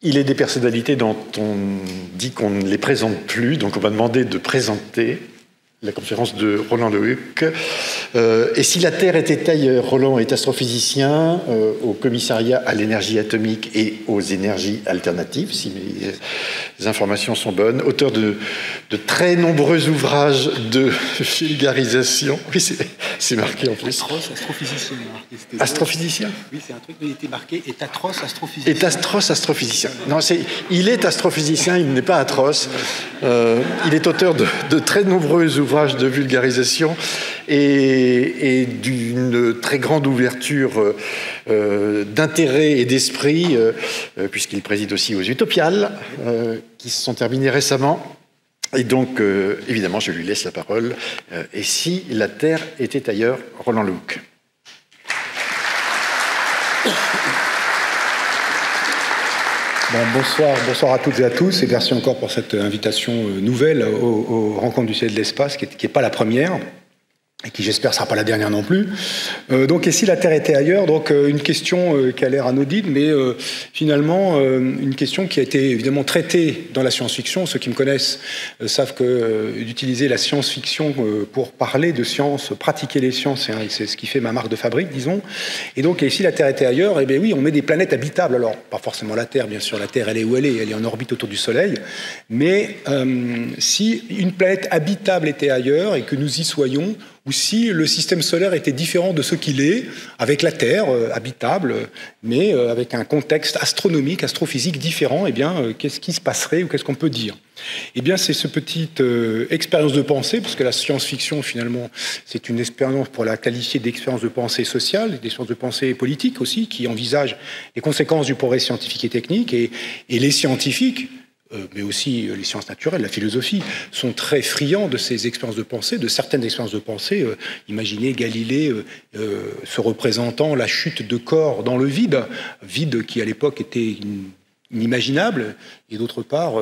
Il est des personnalités dont on dit qu'on ne les présente plus, donc on m'a demandé de présenter la conférence de Roland Lehoucq. Et si la Terre était ailleurs, Roland est astrophysicien au commissariat à l'énergie atomique et aux énergies alternatives, si mes informations sont bonnes, auteur de très nombreux ouvrages de vulgarisation. Oui, c'est marqué en plus. Atroce astrophysicien. Astrophysicien ? Oui, c'est un truc, mais il était marqué est atroce astrophysicien. Est atroce astrophysicien. Non, il est astrophysicien, il n'est pas atroce. Il est auteur de très nombreux ouvrages de vulgarisation et d'une très grande ouverture d'intérêt et d'esprit, puisqu'il préside aussi aux utopiales, qui se sont terminées récemment. Et donc, évidemment, je lui laisse la parole. Et si la Terre était ailleurs, Roland Lehoucq. Bon, bonsoir à toutes et à tous, et merci encore pour cette invitation nouvelle aux Rencontres du Ciel et de l'Espace, qui n'est pas la première, et qui j'espère ne sera pas la dernière non plus. Donc, et si la Terre était ailleurs, donc une question qui a l'air anodine, mais finalement une question qui a été évidemment traitée dans la science-fiction. Ceux qui me connaissent savent que d'utiliser la science-fiction pour parler de science, pratiquer les sciences, hein, c'est ce qui fait ma marque de fabrique, disons. Et donc, et si la Terre était ailleurs, eh bien oui, on met des planètes habitables. Alors, pas forcément la Terre, bien sûr, la Terre, elle est où elle est en orbite autour du Soleil. Mais si une planète habitable était ailleurs et que nous y soyons, ou si le système solaire était différent de ce qu'il est, avec la Terre habitable, mais avec un contexte astronomique, astrophysique différent, eh bien, qu'est-ce qui se passerait ou qu'est-ce qu'on peut dire? Eh bien, c'est cette petite expérience de pensée, parce que la science-fiction, finalement, c'est une expérience pour la qualifier d'expérience de pensée sociale, d'expérience de pensée politique aussi, qui envisage les conséquences du progrès scientifique et technique, et les scientifiques, mais aussi les sciences naturelles, la philosophie, sont très friands de ces expériences de pensée, de certaines expériences de pensée. Imaginez Galilée se représentant la chute de corps dans le vide, vide qui à l'époque était inimaginable, et d'autre part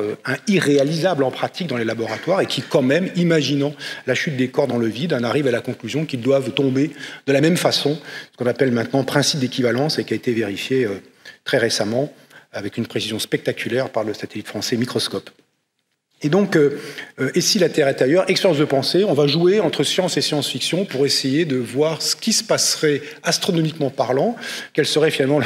irréalisable en pratique dans les laboratoires, et qui quand même, imaginant la chute des corps dans le vide, en arrive à la conclusion qu'ils doivent tomber de la même façon, ce qu'on appelle maintenant principe d'équivalence, et qui a été vérifié très récemment, avec une précision spectaculaire par le satellite français Microscope. Et donc, et si la Terre est ailleurs, expérience de pensée, on va jouer entre science et science-fiction pour essayer de voir ce qui se passerait astronomiquement parlant, quel serait finalement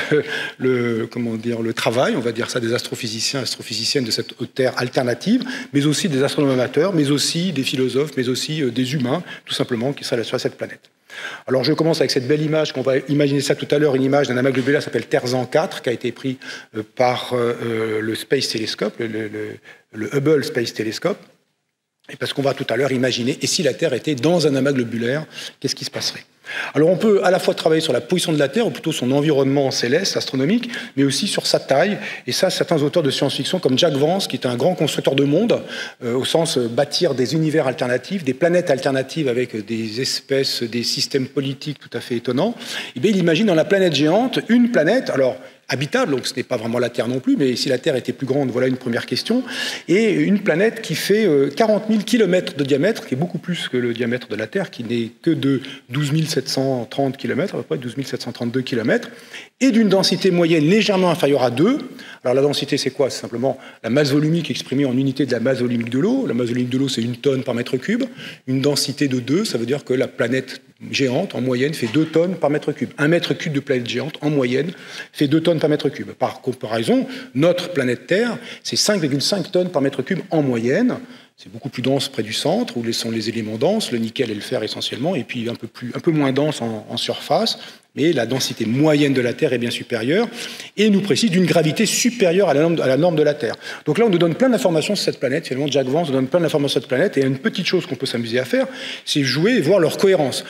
le travail, on va dire ça, des astrophysiciens, astrophysiciennes de cette Terre alternative, mais aussi des astronomes amateurs, mais aussi des philosophes, mais aussi des humains, tout simplement, qui seraient sur cette planète. Alors je commence avec cette belle image, qu'on va imaginer ça tout à l'heure, une image d'un amas globulaire qui s'appelle Terzan 4, qui a été pris par le Space Telescope, le Hubble Space Telescope, et parce qu'on va tout à l'heure imaginer, et si la Terre était dans un amas globulaire, qu'est-ce qui se passerait? Alors on peut à la fois travailler sur la position de la Terre, ou plutôt son environnement céleste, astronomique, mais aussi sur sa taille. Et ça, certains auteurs de science-fiction, comme Jack Vance, qui est un grand constructeur de monde, au sens bâtir des univers alternatifs, des planètes alternatives avec des espèces, des systèmes politiques tout à fait étonnants, eh bien, il imagine dans la planète géante une planète, alors habitable, donc ce n'est pas vraiment la Terre non plus, mais si la Terre était plus grande, voilà une première question, et une planète qui fait 40 000 km de diamètre, qui est beaucoup plus que le diamètre de la Terre, qui n'est que de 12 730 km, à peu près 12 732 km, et d'une densité moyenne légèrement inférieure à 2. Alors la densité, c'est quoi? C'est simplement la masse volumique exprimée en unité de la masse volumique de l'eau. La masse volumique de l'eau, c'est une tonne par mètre cube. Une densité de 2, ça veut dire que la planète géante, en moyenne, fait 2 tonnes par mètre cube. Un mètre cube de planète géante, en moyenne, fait 2 tonnes par mètre cube. Par comparaison, notre planète Terre, c'est 5,5 tonnes par mètre cube en moyenne. C'est beaucoup plus dense près du centre, où sont les éléments denses, le nickel et le fer essentiellement, et puis un peu moins dense en surface. Mais la densité moyenne de la Terre est bien supérieure, et nous précise d'une gravité supérieure à la norme de la Terre. Donc là, on nous donne plein d'informations sur cette planète. Finalement, Jack Vance nous donne plein d'informations sur cette planète, et une petite chose qu'on peut s'amuser à faire, c'est jouer et voir leur cohérence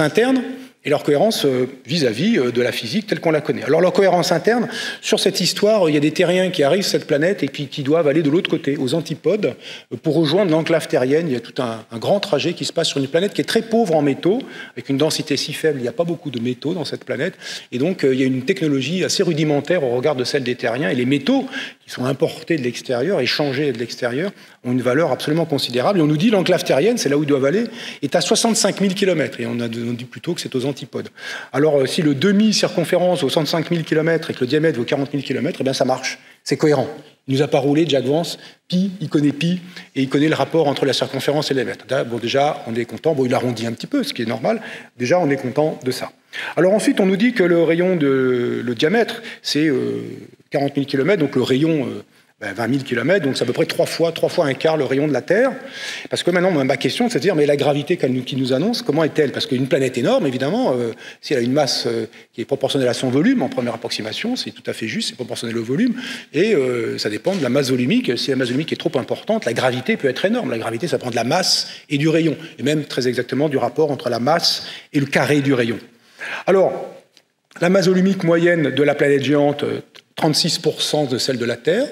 interne, et leur cohérence vis-à-vis de la physique telle qu'on la connaît. Alors leur cohérence interne, sur cette histoire, il y a des terriens qui arrivent sur cette planète et qui doivent aller de l'autre côté, aux antipodes, pour rejoindre l'enclave terrienne. Il y a tout un grand trajet qui se passe sur une planète qui est très pauvre en métaux, avec une densité si faible, il n'y a pas beaucoup de métaux dans cette planète, et donc il y a une technologie assez rudimentaire au regard de celle des terriens, et les métaux, qui sont importés de l'extérieur, échangés de l'extérieur, ont une valeur absolument considérable. Et on nous dit l'enclave terrienne, c'est là où ils doivent aller, est à 65 000 km. Et on dit plutôt que c'est aux antipodes. Alors, si le demi-circonférence vaut 65 000 km et que le diamètre vaut 40 000 km, eh bien, ça marche. C'est cohérent. Il nous a pas roulé, Jack Vance, pi, il connaît pi, et il connaît le rapport entre la circonférence et les mètres. Bon, déjà, on est content. Bon, il arrondit un petit peu, ce qui est normal. Déjà, on est content de ça. Alors ensuite, on nous dit que le rayon de le diamètre, c'est 40 000 km, donc le rayon 20 000 km, donc c'est à peu près trois fois un quart le rayon de la Terre. Parce que maintenant, ma question, c'est de dire, mais la gravité qui nous annonce, comment est-elle? Parce qu'une planète énorme, évidemment, si elle a une masse qui est proportionnelle à son volume, en première approximation, c'est tout à fait juste, c'est proportionnel au volume, et ça dépend de la masse volumique. Si la masse volumique est trop importante, la gravité peut être énorme. La gravité, ça prend de la masse et du rayon, et même très exactement du rapport entre la masse et le carré du rayon. Alors, la masse volumique moyenne de la planète géante, 36% de celle de la Terre.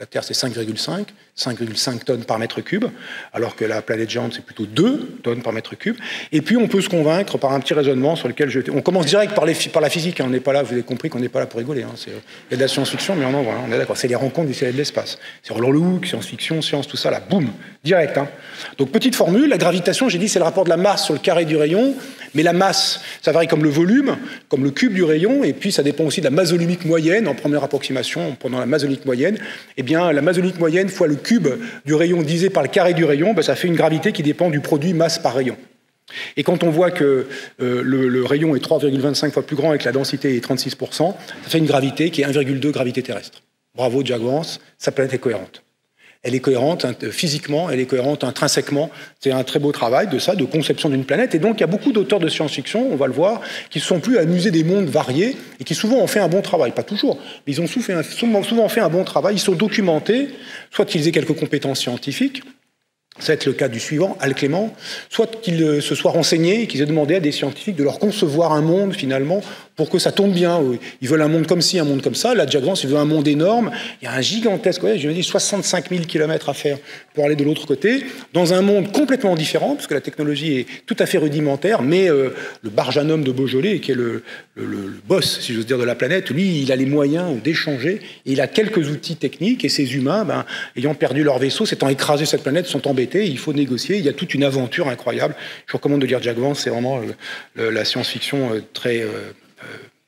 La Terre, c'est 5,5 tonnes par mètre cube, alors que la planète géante, c'est plutôt 2 tonnes par mètre cube. Et puis, on peut se convaincre par un petit raisonnement sur lequel je... On commence direct par la physique, hein. On n'est pas là, vous avez compris qu'on n'est pas là pour rigoler. Hein. Il y a de la science-fiction, mais on en voit, hein. On est d'accord. C'est les rencontres du ciel et de l'espace. C'est Roland Lehoucq, science-fiction, science, tout ça, là, boum, direct. Hein. Donc, petite formule, la gravitation, j'ai dit, c'est le rapport de la masse sur le carré du rayon, mais la masse, ça varie comme le volume, comme le cube du rayon, et puis ça dépend aussi de la masse volumique moyenne, en première approximation, en prenant la masse volumique moyenne, eh bien, la masse volumique moyenne fois le cube du rayon divisé par le carré du rayon, ben, ça fait une gravité qui dépend du produit masse par rayon. Et quand on voit que le rayon est 3,25 fois plus grand et que la densité est 36%, ça fait une gravité qui est 1,2 gravité terrestre. Bravo Jack Vance, sa planète est cohérente. Elle est cohérente physiquement, elle est cohérente intrinsèquement. C'est un très beau travail de ça, de conception d'une planète. Et donc, il y a beaucoup d'auteurs de science-fiction, on va le voir, qui se sont plus amusés des mondes variés et qui souvent ont fait un bon travail. Pas toujours, mais ils ont souvent fait un bon travail. Ils sont documentés, soit qu'ils aient quelques compétences scientifiques, c'est le cas du suivant, Hal Clement, soit qu'ils se soient renseignés et qu'ils aient demandé à des scientifiques de leur concevoir un monde, finalement, pour que ça tombe bien. Ils veulent un monde comme ci, un monde comme ça. Là, Jack Vance, il veut un monde énorme. Il y a un gigantesque, ouais, je me dis, 65 000 km à faire pour aller de l'autre côté, dans un monde complètement différent, parce que la technologie est tout à fait rudimentaire, mais le Barjanum de Beaujolais, qui est le boss, si j'ose dire, de la planète, lui, il a les moyens d'échanger, et il a quelques outils techniques, et ces humains, ben, ayant perdu leur vaisseau, s'étant écrasés cette planète, sont embêtés. Il faut négocier, il y a toute une aventure incroyable. Je vous recommande de lire Jack Vance, c'est vraiment la science-fiction très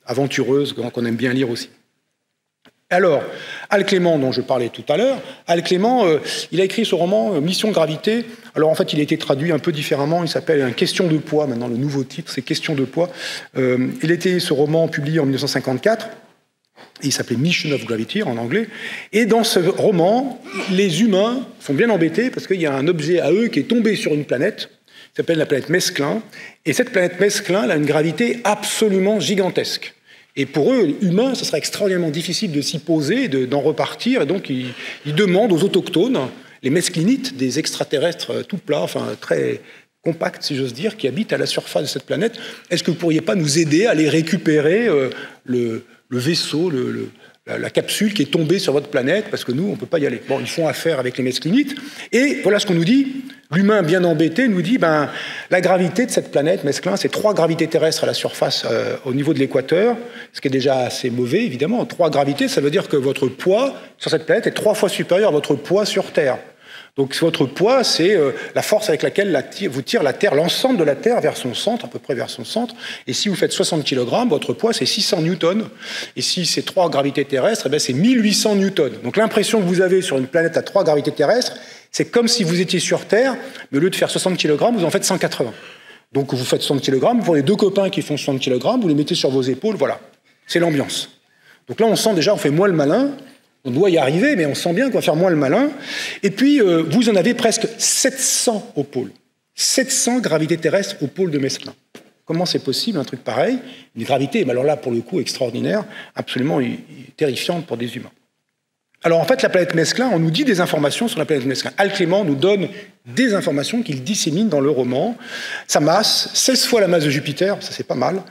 aventureuse qu'on aime bien lire aussi. Alors, Hal Clement, dont je parlais tout à l'heure, Hal Clement, il a écrit ce roman Mission Gravité. Alors en fait, il a été traduit un peu différemment, il s'appelle Question de poids, maintenant le nouveau titre, c'est Question de poids. Il était ce roman publié en 1954. Il s'appelait Mission of Gravity en anglais. Et dans ce roman, les humains sont bien embêtés parce qu'il y a un objet à eux qui est tombé sur une planète, qui s'appelle la planète Mesclin. Et cette planète Mesclin, elle a une gravité absolument gigantesque. Et pour eux, humains, ce sera extraordinairement difficile de s'y poser, d'en repartir. Et donc, ils demandent aux autochtones, les mesclinites, des extraterrestres tout plats, enfin très compacts, si j'ose dire, qui habitent à la surface de cette planète, est-ce que vous ne pourriez pas nous aider à les récupérer le vaisseau, la capsule qui est tombée sur votre planète, parce que nous, on ne peut pas y aller. Bon, ils font affaire avec les mesclinites, et voilà ce qu'on nous dit. L'humain bien embêté nous dit, ben, la gravité de cette planète, Mesclin, c'est 3 gravités terrestres à la surface au niveau de l'équateur, ce qui est déjà assez mauvais, évidemment. 3 gravités, ça veut dire que votre poids sur cette planète est 3 fois supérieur à votre poids sur Terre. Donc votre poids, c'est la force avec laquelle vous tire la Terre, l'ensemble de la Terre vers son centre, à peu près vers son centre. Et si vous faites 60 kg, votre poids, c'est 600 newtons. Et si c'est 3 gravités terrestres, eh c'est 1800 newtons. Donc l'impression que vous avez sur une planète à 3 gravités terrestres, c'est comme si vous étiez sur Terre, mais au lieu de faire 60 kg, vous en faites 180. Donc vous faites 60 kg, pour les deux copains qui font 60 kg, vous les mettez sur vos épaules, voilà. C'est l'ambiance. Donc là, on sent déjà, on fait moins le malin. On doit y arriver, mais on sent bien qu'on va faire moins le malin. Et puis, vous en avez presque 700 au pôle. 700 gravités terrestres au pôle de Mesclin. Comment c'est possible, un truc pareil? Une gravité, mais alors là, pour le coup, extraordinaire, absolument terrifiante pour des humains. Alors, en fait, la planète Mesclin, on nous dit des informations sur la planète Mesclin. Hal Clement nous donne des informations qu'il dissémine dans le roman. Sa masse, 16 fois la masse de Jupiter, ça, c'est pas mal.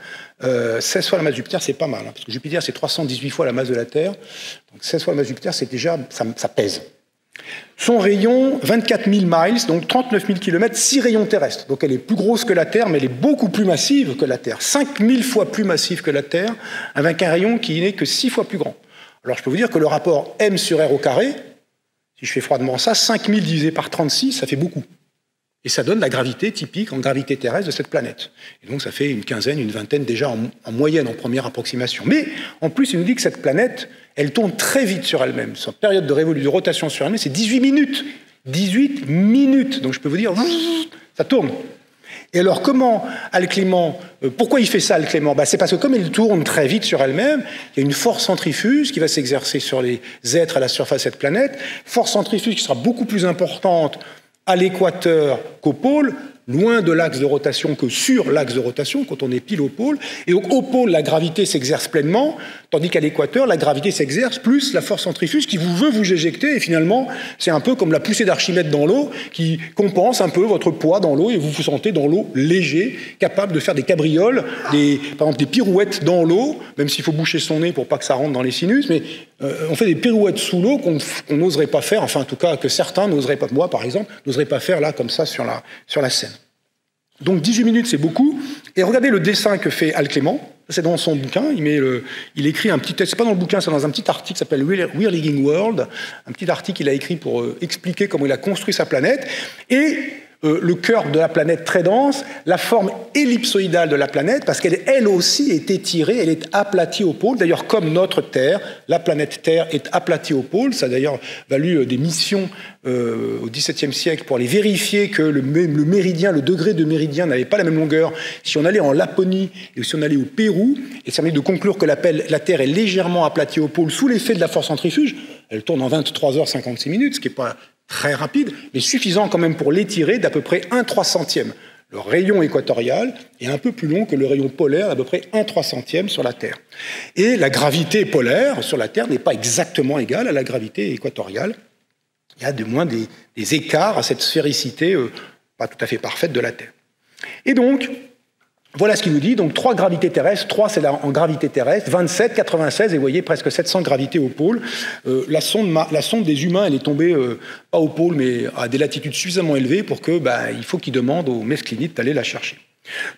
16 fois la masse de Jupiter, c'est pas mal, hein, parce que Jupiter, c'est 318 fois la masse de la Terre. Donc 16 fois la masse de Jupiter, c'est déjà, ça pèse. Son rayon, 24 000 miles, donc 39 000 km, 6 rayons terrestres. Donc elle est plus grosse que la Terre, mais elle est beaucoup plus massive que la Terre. 5 000 fois plus massive que la Terre, avec un rayon qui n'est que 6 fois plus grand. Alors je peux vous dire que le rapport m sur r au carré, si je fais froidement ça, 5000 divisé par 36, ça fait beaucoup. Et ça donne la gravité typique en gravité terrestre de cette planète. Et donc ça fait une quinzaine, une vingtaine déjà en moyenne, en première approximation. Mais en plus, il nous dit que cette planète, elle tourne très vite sur elle-même. Sa période de rotation sur elle-même, c'est 18 minutes. 18 minutes. Donc je peux vous dire, ça tourne. Et alors comment Hal Clement, pourquoi il fait ça Hal Clement? C'est parce que comme elle tourne très vite sur elle-même, il y a une force centrifuge qui va s'exercer sur les êtres à la surface de cette planète, force centrifuge qui sera beaucoup plus importante à l'équateur qu'au pôle, loin de l'axe de rotation que sur l'axe de rotation, quand on est pile au pôle. Et donc au pôle, la gravité s'exerce pleinement, tandis qu'à l'équateur, la gravité s'exerce plus la force centrifuge qui veut vous éjecter. Et finalement, c'est un peu comme la poussée d'Archimède dans l'eau, qui compense un peu votre poids dans l'eau, et vous vous sentez dans l'eau léger, capable de faire des cabrioles, par exemple des pirouettes dans l'eau, même s'il faut boucher son nez pour pas que ça rentre dans les sinus, mais on fait des pirouettes sous l'eau qu'on n'oserait pas faire, enfin en tout cas que certains n'oseraient pas, moi par exemple, n'oserais pas faire là, comme ça, sur la scène. Donc 18 minutes, c'est beaucoup. Et regardez le dessin que fait Hal Clement. C'est dans son bouquin. Il écrit un petit texte. C'est pas dans le bouquin, c'est dans un petit article qui s'appelle We're Living World. Un petit article qu'il a écrit pour expliquer comment il a construit sa planète. Et le cœur de la planète très dense, la forme ellipsoïdale de la planète, parce qu'elle, elle aussi, est étirée, elle est aplatie au pôle. D'ailleurs, comme notre Terre, la planète Terre est aplatie au pôle. Ça a d'ailleurs valu des missions au XVIIe siècle pour aller vérifier que le méridien, le degré de méridien n'avait pas la même longueur si on allait en Laponie et si on allait au Pérou. Et ça permet de conclure que la Terre est légèrement aplatie au pôle sous l'effet de la force centrifuge. Elle tourne en 23h56 minutes, ce qui n'est pas très rapide, mais suffisant quand même pour l'étirer d'à peu près 1/300e. Le rayon équatorial est un peu plus long que le rayon polaire, à peu près 1/300e sur la Terre. Et la gravité polaire sur la Terre n'est pas exactement égale à la gravité équatoriale. Il y a du moins des écarts à cette sphéricité pas tout à fait parfaite de la Terre. Et donc, voilà ce qu'il nous dit. Donc, 3 gravités terrestres. 3, c'est en gravité terrestre. 27, 96, et vous voyez, presque 700 gravités au pôle. La sonde des humains, elle est tombée, pas au pôle, mais à des latitudes suffisamment élevées pour que, il faut qu'ils demandent aux mesclinites d'aller la chercher.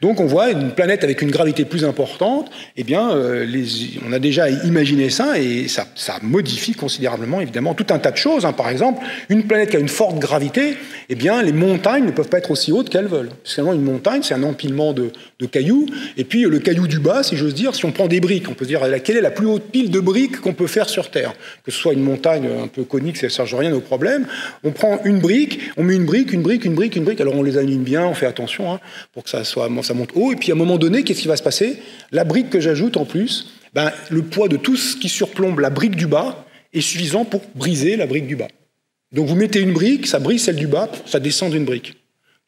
Donc, on voit une planète avec une gravité plus importante. Eh bien, on a déjà imaginé ça, et ça modifie considérablement, évidemment, tout un tas de choses. Par exemple, une planète qui a une forte gravité, eh bien, les montagnes ne peuvent pas être aussi hautes qu'elles veulent. Parce que, une montagne, c'est un empilement de cailloux. Et puis, le caillou du bas, si j'ose dire, si on prend des briques, on peut se dire quelle est la plus haute pile de briques qu'on peut faire sur Terre. Que ce soit une montagne un peu conique, ça ne change rien au problème. On prend une brique, on met une brique, une brique, une brique, une brique. Alors, on les aligne bien, on fait attention pour que ça monte haut, et puis à un moment donné, qu'est-ce qui va se passer? La brique que j'ajoute en plus, le poids de tout ce qui surplombe la brique du bas est suffisant pour briser la brique du bas. Donc vous mettez une brique, ça brise celle du bas, ça descend d'une brique.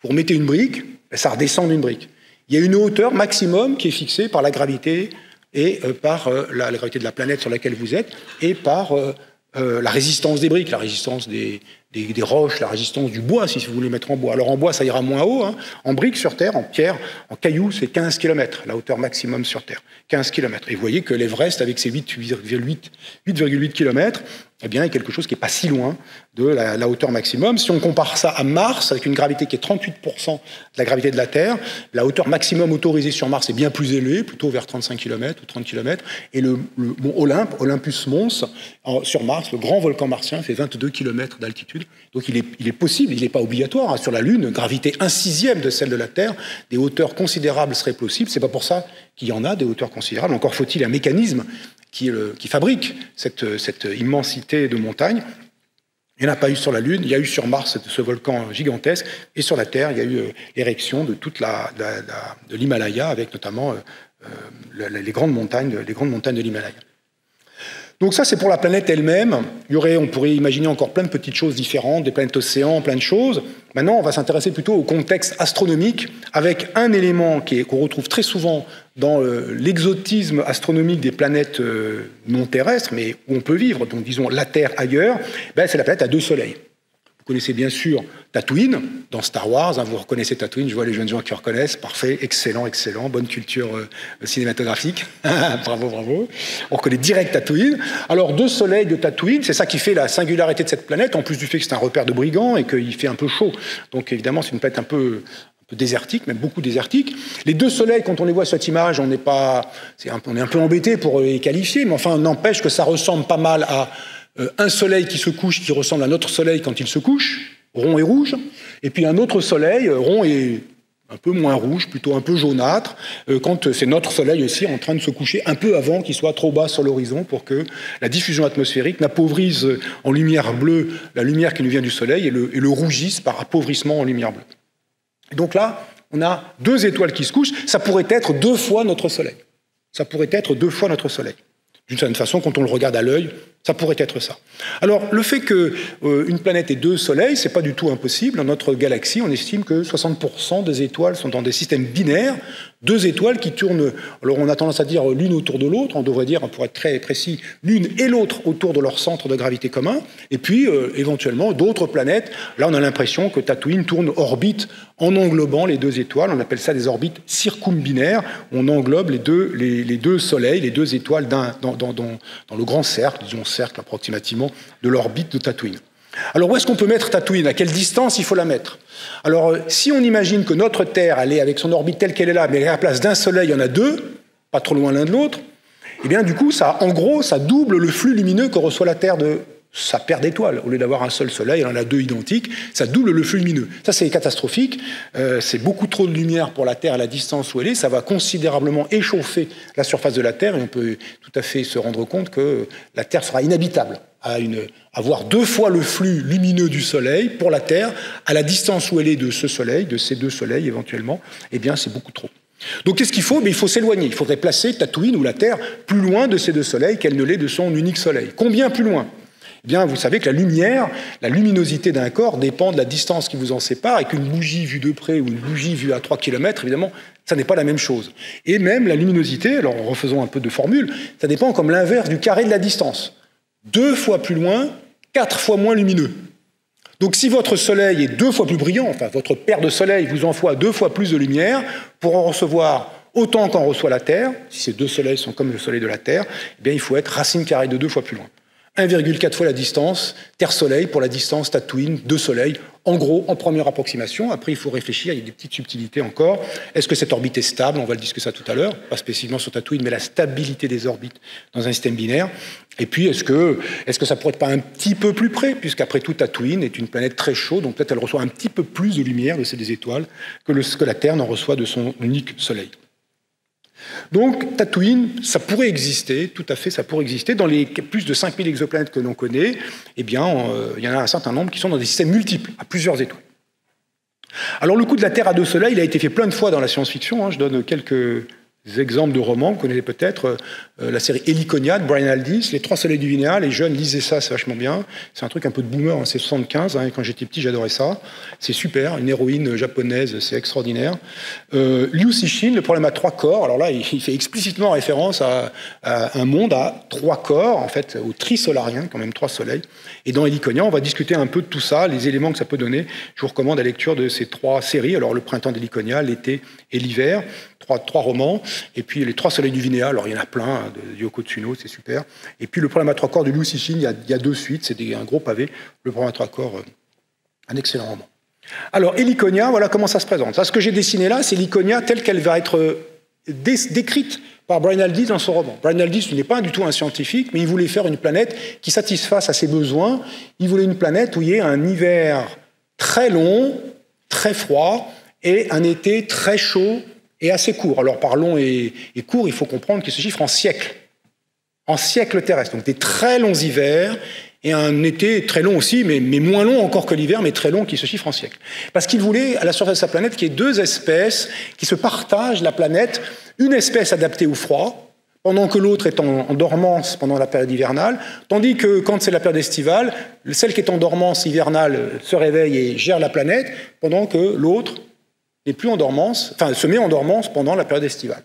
Vous remettez une brique, ça redescend d'une brique. Il y a une hauteur maximum qui est fixée par la gravité, et par la gravité de la planète sur laquelle vous êtes, et par la résistance des briques, la résistance des roches, la résistance du bois, si vous voulez mettre en bois. Alors en bois, ça ira moins haut. En briques sur Terre, en pierre, en cailloux, c'est 15 km, la hauteur maximum sur Terre. 15 km. Et vous voyez que l'Everest, avec ses 8,8 km, eh bien, est quelque chose qui n'est pas si loin de la hauteur maximum. Si on compare ça à Mars, avec une gravité qui est 38% de la gravité de la Terre, la hauteur maximum autorisée sur Mars est bien plus élevée, plutôt vers 35 km ou 30 km. Et le mont Olympe, Olympus Mons, sur Mars, le grand volcan martien, fait 22 km d'altitude. Donc il est possible, il n'est pas obligatoire. Sur la Lune, gravité 1/6e de celle de la Terre, des hauteurs considérables seraient possibles. C'est pas pour ça qu'il y en a des hauteurs considérables. Encore faut-il un mécanisme qui fabrique cette immensité de montagne. Il n'y en a pas eu sur la Lune, il y a eu sur Mars ce volcan gigantesque, et sur la Terre, il y a eu l'érection de toute de l'Himalaya, avec notamment les grandes montagnes de l'Himalaya. Donc ça, c'est pour la planète elle-même. On pourrait imaginer encore plein de petites choses différentes, des planètes océans, plein de choses. Maintenant, on va s'intéresser plutôt au contexte astronomique, avec un élément qu'on retrouve très souvent dans l'exotisme astronomique des planètes non terrestres, mais où on peut vivre, donc disons la Terre ailleurs, c'est la planète à 2 soleils. Vous connaissez bien sûr Tatooine, dans Star Wars, vous reconnaissez Tatooine, je vois les jeunes gens qui reconnaissent, parfait, excellent, excellent, bonne culture cinématographique, bravo, bravo, on reconnaît direct Tatooine. Alors 2 soleils de Tatooine, c'est ça qui fait la singularité de cette planète, en plus du fait que c'est un repère de brigands et qu'il fait un peu chaud, donc évidemment c'est une planète un peu désertiques, même beaucoup désertiques. Les deux soleils, quand on les voit sur cette image, on est un peu embêté pour les qualifier, mais enfin, n'empêche que ça ressemble pas mal à un soleil qui se couche, qui ressemble à notre soleil quand il se couche, rond et rouge, et puis un autre soleil, rond et un peu moins rouge, plutôt un peu jaunâtre, quand c'est notre soleil aussi en train de se coucher un peu avant qu'il soit trop bas sur l'horizon pour que la diffusion atmosphérique n'appauvrisse en lumière bleue la lumière qui nous vient du soleil et le rougisse par appauvrissement en lumière bleue. Donc là, on a deux étoiles qui se couchent, ça pourrait être deux fois notre soleil. Ça pourrait être deux fois notre soleil. D'une certaine façon, quand on le regarde à l'œil, ça pourrait être ça. Alors, le fait qu'une planète ait deux soleils, ce n'est pas du tout impossible. Dans notre galaxie, on estime que 60% des étoiles sont dans des systèmes binaires, deux étoiles qui tournent, alors on a tendance à dire l'une autour de l'autre, on devrait dire, pour être très précis, l'une et l'autre autour de leur centre de gravité commun, et puis éventuellement d'autres planètes. Là, on a l'impression que Tatooine tourne orbite en englobant les deux étoiles, on appelle ça des orbites circumbinaires, on englobe les deux soleils, les deux étoiles dans le grand cercle, disons cercle approximativement, de l'orbite de Tatooine. Alors où est-ce qu'on peut mettre Tatooine? À quelle distance il faut la mettre? Alors si on imagine que notre Terre, elle est avec son orbite telle qu'elle est là, mais à la place d'un soleil, il y en a deux, pas trop loin l'un de l'autre, eh bien du coup, ça, en gros, ça double le flux lumineux que reçoit la Terre de sa paire d'étoiles. Au lieu d'avoir un seul soleil, elle en a deux identiques, ça double le flux lumineux. Ça, c'est catastrophique, c'est beaucoup trop de lumière pour la Terre à la distance où elle est, ça va considérablement échauffer la surface de la Terre, et on peut tout à fait se rendre compte que la Terre sera inhabitable. Avoir deux fois le flux lumineux du soleil pour la Terre, à la distance où elle est de ce soleil, de ces deux soleils éventuellement, eh bien c'est beaucoup trop. Donc qu'est-ce qu'il faut? Il faut s'éloigner, il faudrait placer Tatooine ou la Terre plus loin de ces deux soleils qu'elle ne l'est de son unique soleil. Combien plus loin? Eh bien, vous savez que la lumière, la luminosité d'un corps dépend de la distance qui vous en sépare, et qu'une bougie vue de près ou une bougie vue à 3 km, évidemment, ça n'est pas la même chose. Et même la luminosité, alors en refaisant un peu de formule, ça dépend comme l'inverse du carré de la distance. Deux fois plus loin, 4 fois moins lumineux. Donc si votre soleil est deux fois plus brillant, enfin votre paire de soleil vous envoie deux fois plus de lumière pour en recevoir autant qu'en reçoit la Terre, si ces deux soleils sont comme le soleil de la Terre, eh bien il faut être racine carrée de 2 fois plus loin. 1,4 fois la distance, Terre-Soleil, pour la distance Tatooine, deux soleils, en gros, en première approximation. Après, il faut réfléchir, il y a des petites subtilités encore. Est-ce que cette orbite est stable? On va le discuter ça tout à l'heure, pas spécifiquement sur Tatooine, mais la stabilité des orbites dans un système binaire. Et puis, est-ce que ça pourrait être pas un petit peu plus près? Puisqu'après tout, Tatooine est une planète très chaude, donc peut-être elle reçoit un petit peu plus de lumière de ces étoiles que la Terre n'en reçoit de son unique soleil. Donc, Tatooine, ça pourrait exister, tout à fait, ça pourrait exister. Dans les plus de 5000 exoplanètes que l'on connaît, eh bien, il y en a un certain nombre qui sont dans des systèmes multiples, à plusieurs étoiles. Alors, le coup de la Terre à deux soleils, il a été fait plein de fois dans la science-fiction, hein. Je donne quelques exemples de romans, vous connaissez peut-être la série Helliconia de Brian Aldiss, Les Trois Soleils du Vinea, les jeunes, lisez ça, c'est vachement bien. C'est un truc un peu de boomer, hein, c'est 75, hein, et quand j'étais petit, j'adorais ça. C'est super, une héroïne japonaise, c'est extraordinaire. Liu Cixin, Le Problème à trois corps, alors là, il fait explicitement référence à un monde à trois corps, en fait, au Trisolarien, quand même, trois soleils. Et dans Helliconia, on va discuter un peu de tout ça, les éléments que ça peut donner. Je vous recommande la lecture de ces trois séries, alors le printemps d'Helliconia, l'été et l'hiver, trois romans. Et puis Les Trois Soleils du Vinea, alors il y en a plein, de Yoko Tsuno, c'est super. Et puis Le Problème à trois corps de Liu Cixin, il y a deux suites, c'est un gros pavé. Le Problème à trois corps, un excellent roman. Alors, Helliconia, voilà comment ça se présente. Ça, ce que j'ai dessiné là, c'est Helliconia telle qu'elle va être décrite par Brian Aldiss dans son roman. Brian Aldiss n'est pas du tout un scientifique, mais il voulait faire une planète qui satisfasse à ses besoins. Il voulait une planète où il y ait un hiver très long, très froid, et un été très chaud, et assez court. Alors, par long et court, il faut comprendre qu'il se chiffre en siècles terrestres. Donc, des très longs hivers et un été très long aussi, mais moins long encore que l'hiver, mais très long, qui se chiffre en siècles. Parce qu'il voulait, à la surface de sa planète, qu'il y ait deux espèces qui se partagent la planète, une espèce adaptée au froid, pendant que l'autre est en dormance pendant la période hivernale, tandis que quand c'est la période estivale, celle qui est en dormance hivernale se réveille et gère la planète, pendant que l'autre n'est plus en dormance, enfin se met en dormance pendant la période estivale.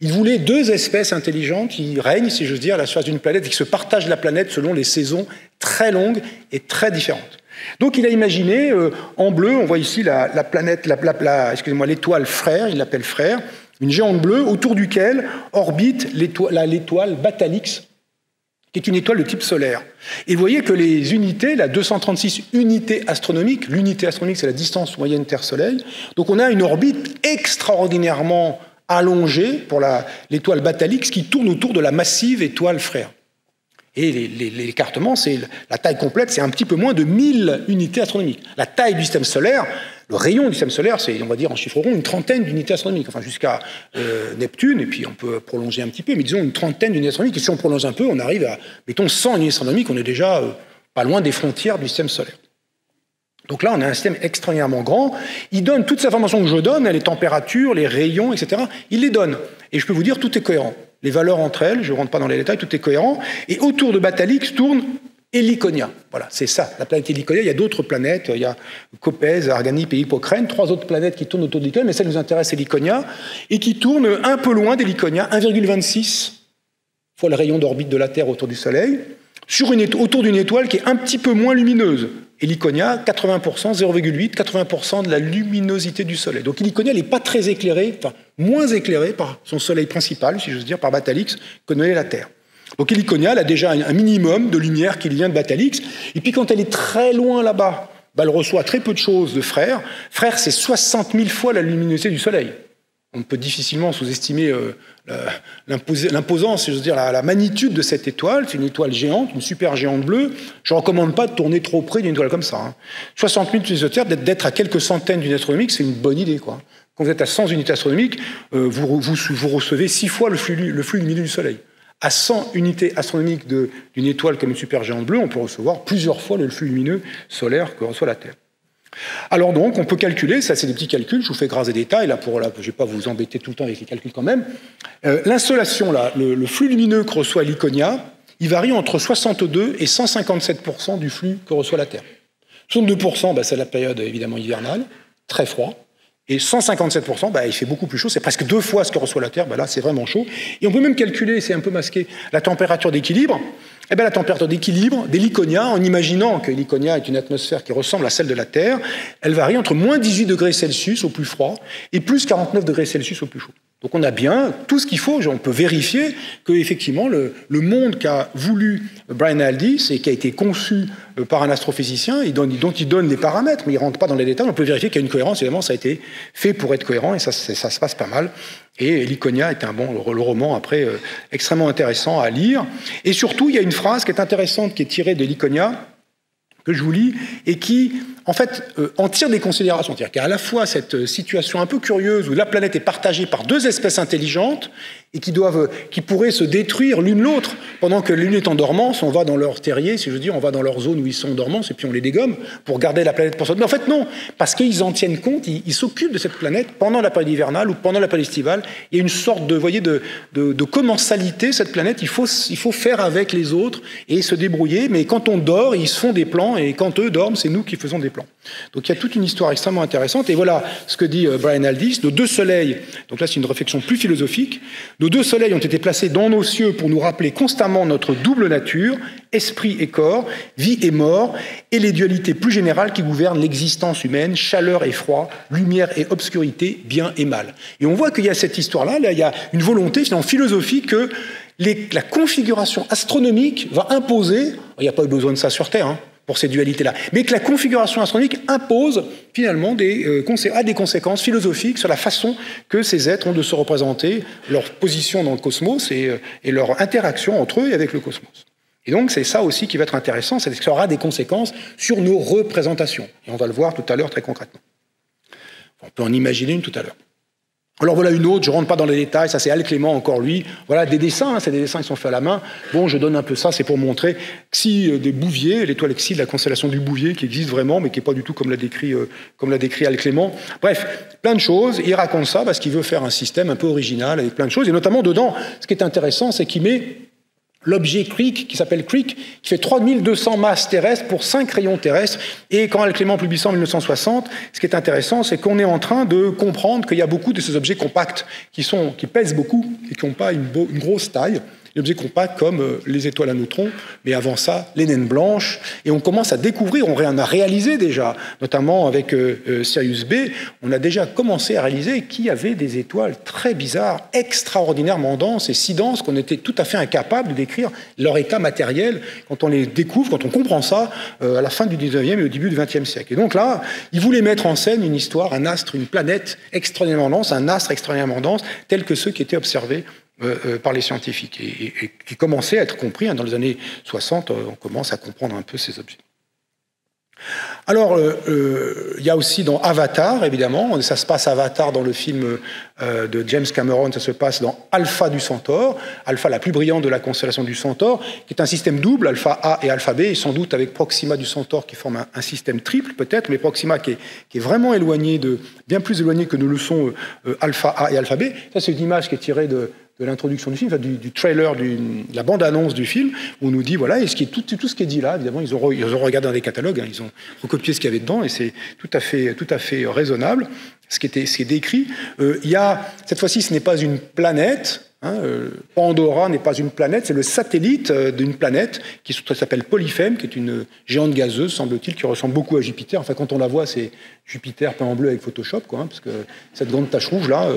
Il voulait deux espèces intelligentes qui règnent, si j'ose dire, à la surface d'une planète et qui se partagent la planète selon les saisons très longues et très différentes. Donc il a imaginé, en bleu, on voit ici la planète, excusez-moi, l'étoile Frère, il l'appelle Frère, une géante bleue autour duquel orbite l'étoile Batalix, qui est une étoile de type solaire. Et vous voyez que les unités, la 236 unités astronomiques, l'unité astronomique c'est la distance moyenne Terre-Soleil, donc on a une orbite extraordinairement allongée pour l'étoile Batalix qui tourne autour de la massive étoile Fréa. Et l'écartement, la taille complète, c'est un petit peu moins de 1000 unités astronomiques. La taille du système solaire, le rayon du système solaire, c'est, on va dire en chiffre rond, une trentaine d'unités astronomiques, enfin jusqu'à Neptune, et puis on peut prolonger un petit peu, mais disons une trentaine d'unités astronomiques, et si on prolonge un peu, on arrive à, mettons, 100 unités astronomiques, on est déjà pas loin des frontières du système solaire. Donc là, on a un système extraordinairement grand. Il donne toutes ces informations que je donne, les températures, les rayons, etc. Il les donne. Et je peux vous dire, tout est cohérent. Les valeurs entre elles, je ne rentre pas dans les détails, tout est cohérent. Et autour de Batalix tourne Helliconia. Voilà, c'est ça, la planète Helliconia. Il y a d'autres planètes. Il y a Copèze, Arganip et Hippocrène. 3 autres planètes qui tournent autour d'Helliconia, mais celle qui nous intéresse, c'est Helliconia. Et qui tourne un peu loin d'Helliconia, 1,26 fois le rayon d'orbite de la Terre autour du Soleil, autour d'une étoile qui est un petit peu moins lumineuse. Helliconia, 80%, 0,8, 80% de la luminosité du Soleil. Donc Helliconia n'est pas très éclairée, enfin moins éclairée par son Soleil principal, si j'ose dire, par Batalix, que ne l'est la Terre. Donc Helliconia, elle a déjà un minimum de lumière qui vient de Batalix. Et puis quand elle est très loin là-bas, elle reçoit très peu de choses de Frère. Frère, c'est 60 000 fois la luminosité du Soleil. On peut difficilement sous-estimer l'imposance, si j'ose dire, la magnitude de cette étoile. C'est une étoile géante, une super géante bleue. Je ne recommande pas de tourner trop près d'une étoile comme ça. 60 000 unités astronomiques, d'être à quelques centaines d'unités astronomiques, c'est une bonne idée, quoi. Quand vous êtes à 100 unités astronomiques, vous recevez 6 fois le flux lumineux du Soleil. À 100 unités astronomiques d'une étoile comme une super géante bleue, on peut recevoir plusieurs fois le flux lumineux solaire que reçoit la Terre. Alors donc, on peut calculer, ça c'est des petits calculs, je vous fais grâce des détails, là, je ne vais pas vous embêter tout le temps avec les calculs quand même. L'insolation, le flux lumineux que reçoit Helliconia, il varie entre 62 et 157% du flux que reçoit la Terre. 62%, c'est la période évidemment hivernale, très froid, et 157%, il fait beaucoup plus chaud, c'est presque 2 fois ce que reçoit la Terre, là c'est vraiment chaud. Et on peut même calculer, c'est un peu masqué, la température d'équilibre. Eh bien, la température d'équilibre d'Héliconia, en imaginant que Héliconia est une atmosphère qui ressemble à celle de la Terre, elle varie entre moins 18 degrés Celsius au plus froid et plus 49 degrés Celsius au plus chaud. Donc on a bien tout ce qu'il faut, on peut vérifier qu'effectivement le monde qu'a voulu Brian Aldiss et qui a été conçu par un astrophysicien, dont il donne les paramètres, mais il ne rentre pas dans les détails, on peut vérifier qu'il y a une cohérence, évidemment ça a été fait pour être cohérent et ça se passe pas mal. Et Helliconia est le roman après extrêmement intéressant à lire. Et surtout, il y a une phrase qui est intéressante, qui est tirée d'Helliconia, que je vous lis, et qui, en fait, en tire des considérations. C'est-à-dire qu'il y a à la fois cette situation un peu curieuse où la planète est partagée par 2 espèces intelligentes et qui pourraient se détruire l'une l'autre pendant que l'une est en dormance, on va dans leur terrier, si je veux dire, on va dans leur zone où ils sont en dormance et puis on les dégomme pour garder la planète pour soi. Mais en fait, non, parce qu'ils en tiennent compte, ils s'occupent de cette planète pendant la période hivernale ou pendant la période estivale. Il y a une sorte de commensalité, cette planète, il faut faire avec les autres et se débrouiller, mais quand on dort, ils se font des plans et quand eux dorment, c'est nous qui faisons des plans. Donc il y a toute une histoire extrêmement intéressante et voilà ce que dit Brian Aldiss. Nos 2 soleils, donc là c'est une réflexion plus philosophique, nos 2 soleils ont été placés dans nos cieux pour nous rappeler constamment notre double nature, esprit et corps, vie et mort, et les dualités plus générales qui gouvernent l'existence humaine, chaleur et froid, lumière et obscurité, bien et mal. Et on voit qu'il y a cette histoire-là, il y a une volonté finalement philosophique que la configuration astronomique va imposer, il n'y a pas eu besoin de ça sur Terre, pour ces dualités-là, mais que la configuration astronomique impose finalement des conséquences philosophiques sur la façon que ces êtres ont de se représenter, leur position dans le cosmos et leur interaction entre eux et avec le cosmos. Et donc c'est ça aussi qui va être intéressant, c'est que ça aura des conséquences sur nos représentations. Et on va le voir tout à l'heure très concrètement. On peut en imaginer une tout à l'heure. Alors voilà une autre, je ne rentre pas dans les détails, ça c'est Hal Clement encore lui, voilà des dessins, c'est des dessins qui sont faits à la main, bon je donne un peu ça, c'est pour montrer Xi des Bouviers, l'étoile Xi de la constellation du Bouvier qui existe vraiment mais qui n'est pas du tout comme l'a décrit, Hal Clement, bref, plein de choses, il raconte ça parce qu'il veut faire un système un peu original avec plein de choses et notamment dedans, ce qui est intéressant c'est qu'il met l'objet Creek, qui s'appelle Creek, qui fait 3200 masses terrestres pour 5 rayons terrestres. Et quand Hal Clement publie ça en 1960, ce qui est intéressant, c'est qu'on est en train de comprendre qu'il y a beaucoup de ces objets compacts qui pèsent beaucoup et qui n'ont pas une grosse taille. des objets compacts comme les étoiles à neutrons, mais avant ça, les naines blanches. Et on commence à découvrir, on a réalisé déjà, notamment avec Sirius B, on a déjà commencé à réaliser qu'il y avait des étoiles très bizarres, extraordinairement denses et si denses qu'on était tout à fait incapable de décrire leur état matériel quand on les découvre, quand on comprend ça à la fin du 19e et au début du 20e siècle. Et donc là, ils voulaient mettre en scène une histoire, un astre, une planète extraordinairement dense, un astre extraordinairement dense, tel que ceux qui étaient observés par les scientifiques et qui commençaient à être compris. Hein, dans les années 60, on commence à comprendre un peu ces objets. Alors, il y a aussi dans Avatar, évidemment, ça se passe Avatar dans le film de James Cameron, ça se passe dans Alpha du Centaure, Alpha la plus brillante de la constellation du Centaure, qui est un système double, Alpha A et Alpha B, et sans doute avec Proxima du Centaure qui forme un système triple peut-être, mais Proxima qui est vraiment éloigné, bien plus éloigné que nous le sont Alpha A et Alpha B. Ça, c'est une image qui est tirée de l'introduction du film, enfin, du trailer, de la bande-annonce du film, où on nous dit, voilà, et tout ce qui est dit là, évidemment, ils ont regardé dans des catalogues, hein, ils ont recopié ce qu'il y avait dedans, et c'est tout à fait raisonnable, ce qui est décrit. Cette fois-ci, ce n'est pas une planète, hein, Pandora n'est pas une planète, c'est le satellite d'une planète qui s'appelle Polyphème, qui est une géante gazeuse, semble-t-il, qui ressemble beaucoup à Jupiter. Enfin, quand on la voit, c'est Jupiter peint en bleu avec Photoshop, quoi, hein, parce que cette grande tache rouge, là...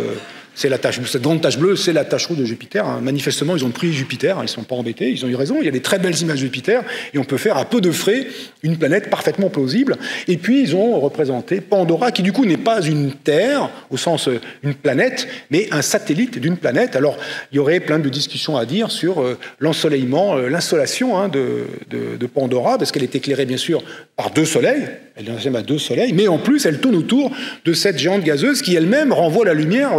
cette grande tache bleue, c'est la tache rouge de Jupiter. Hein. Manifestement, ils ont pris Jupiter, ils ne sont pas embêtés, ils ont eu raison. Il y a des très belles images de Jupiter, et on peut faire à peu de frais une planète parfaitement plausible. Et puis, ils ont représenté Pandora, qui du coup n'est pas une Terre, au sens une planète, mais un satellite d'une planète. Alors, il y aurait plein de discussions à dire sur l'ensoleillement, l'insolation hein, de Pandora, parce qu'elle est éclairée, bien sûr, par deux soleils. Elle est à deux soleils, mais en plus, elle tourne autour de cette géante gazeuse qui, elle-même, renvoie la lumière...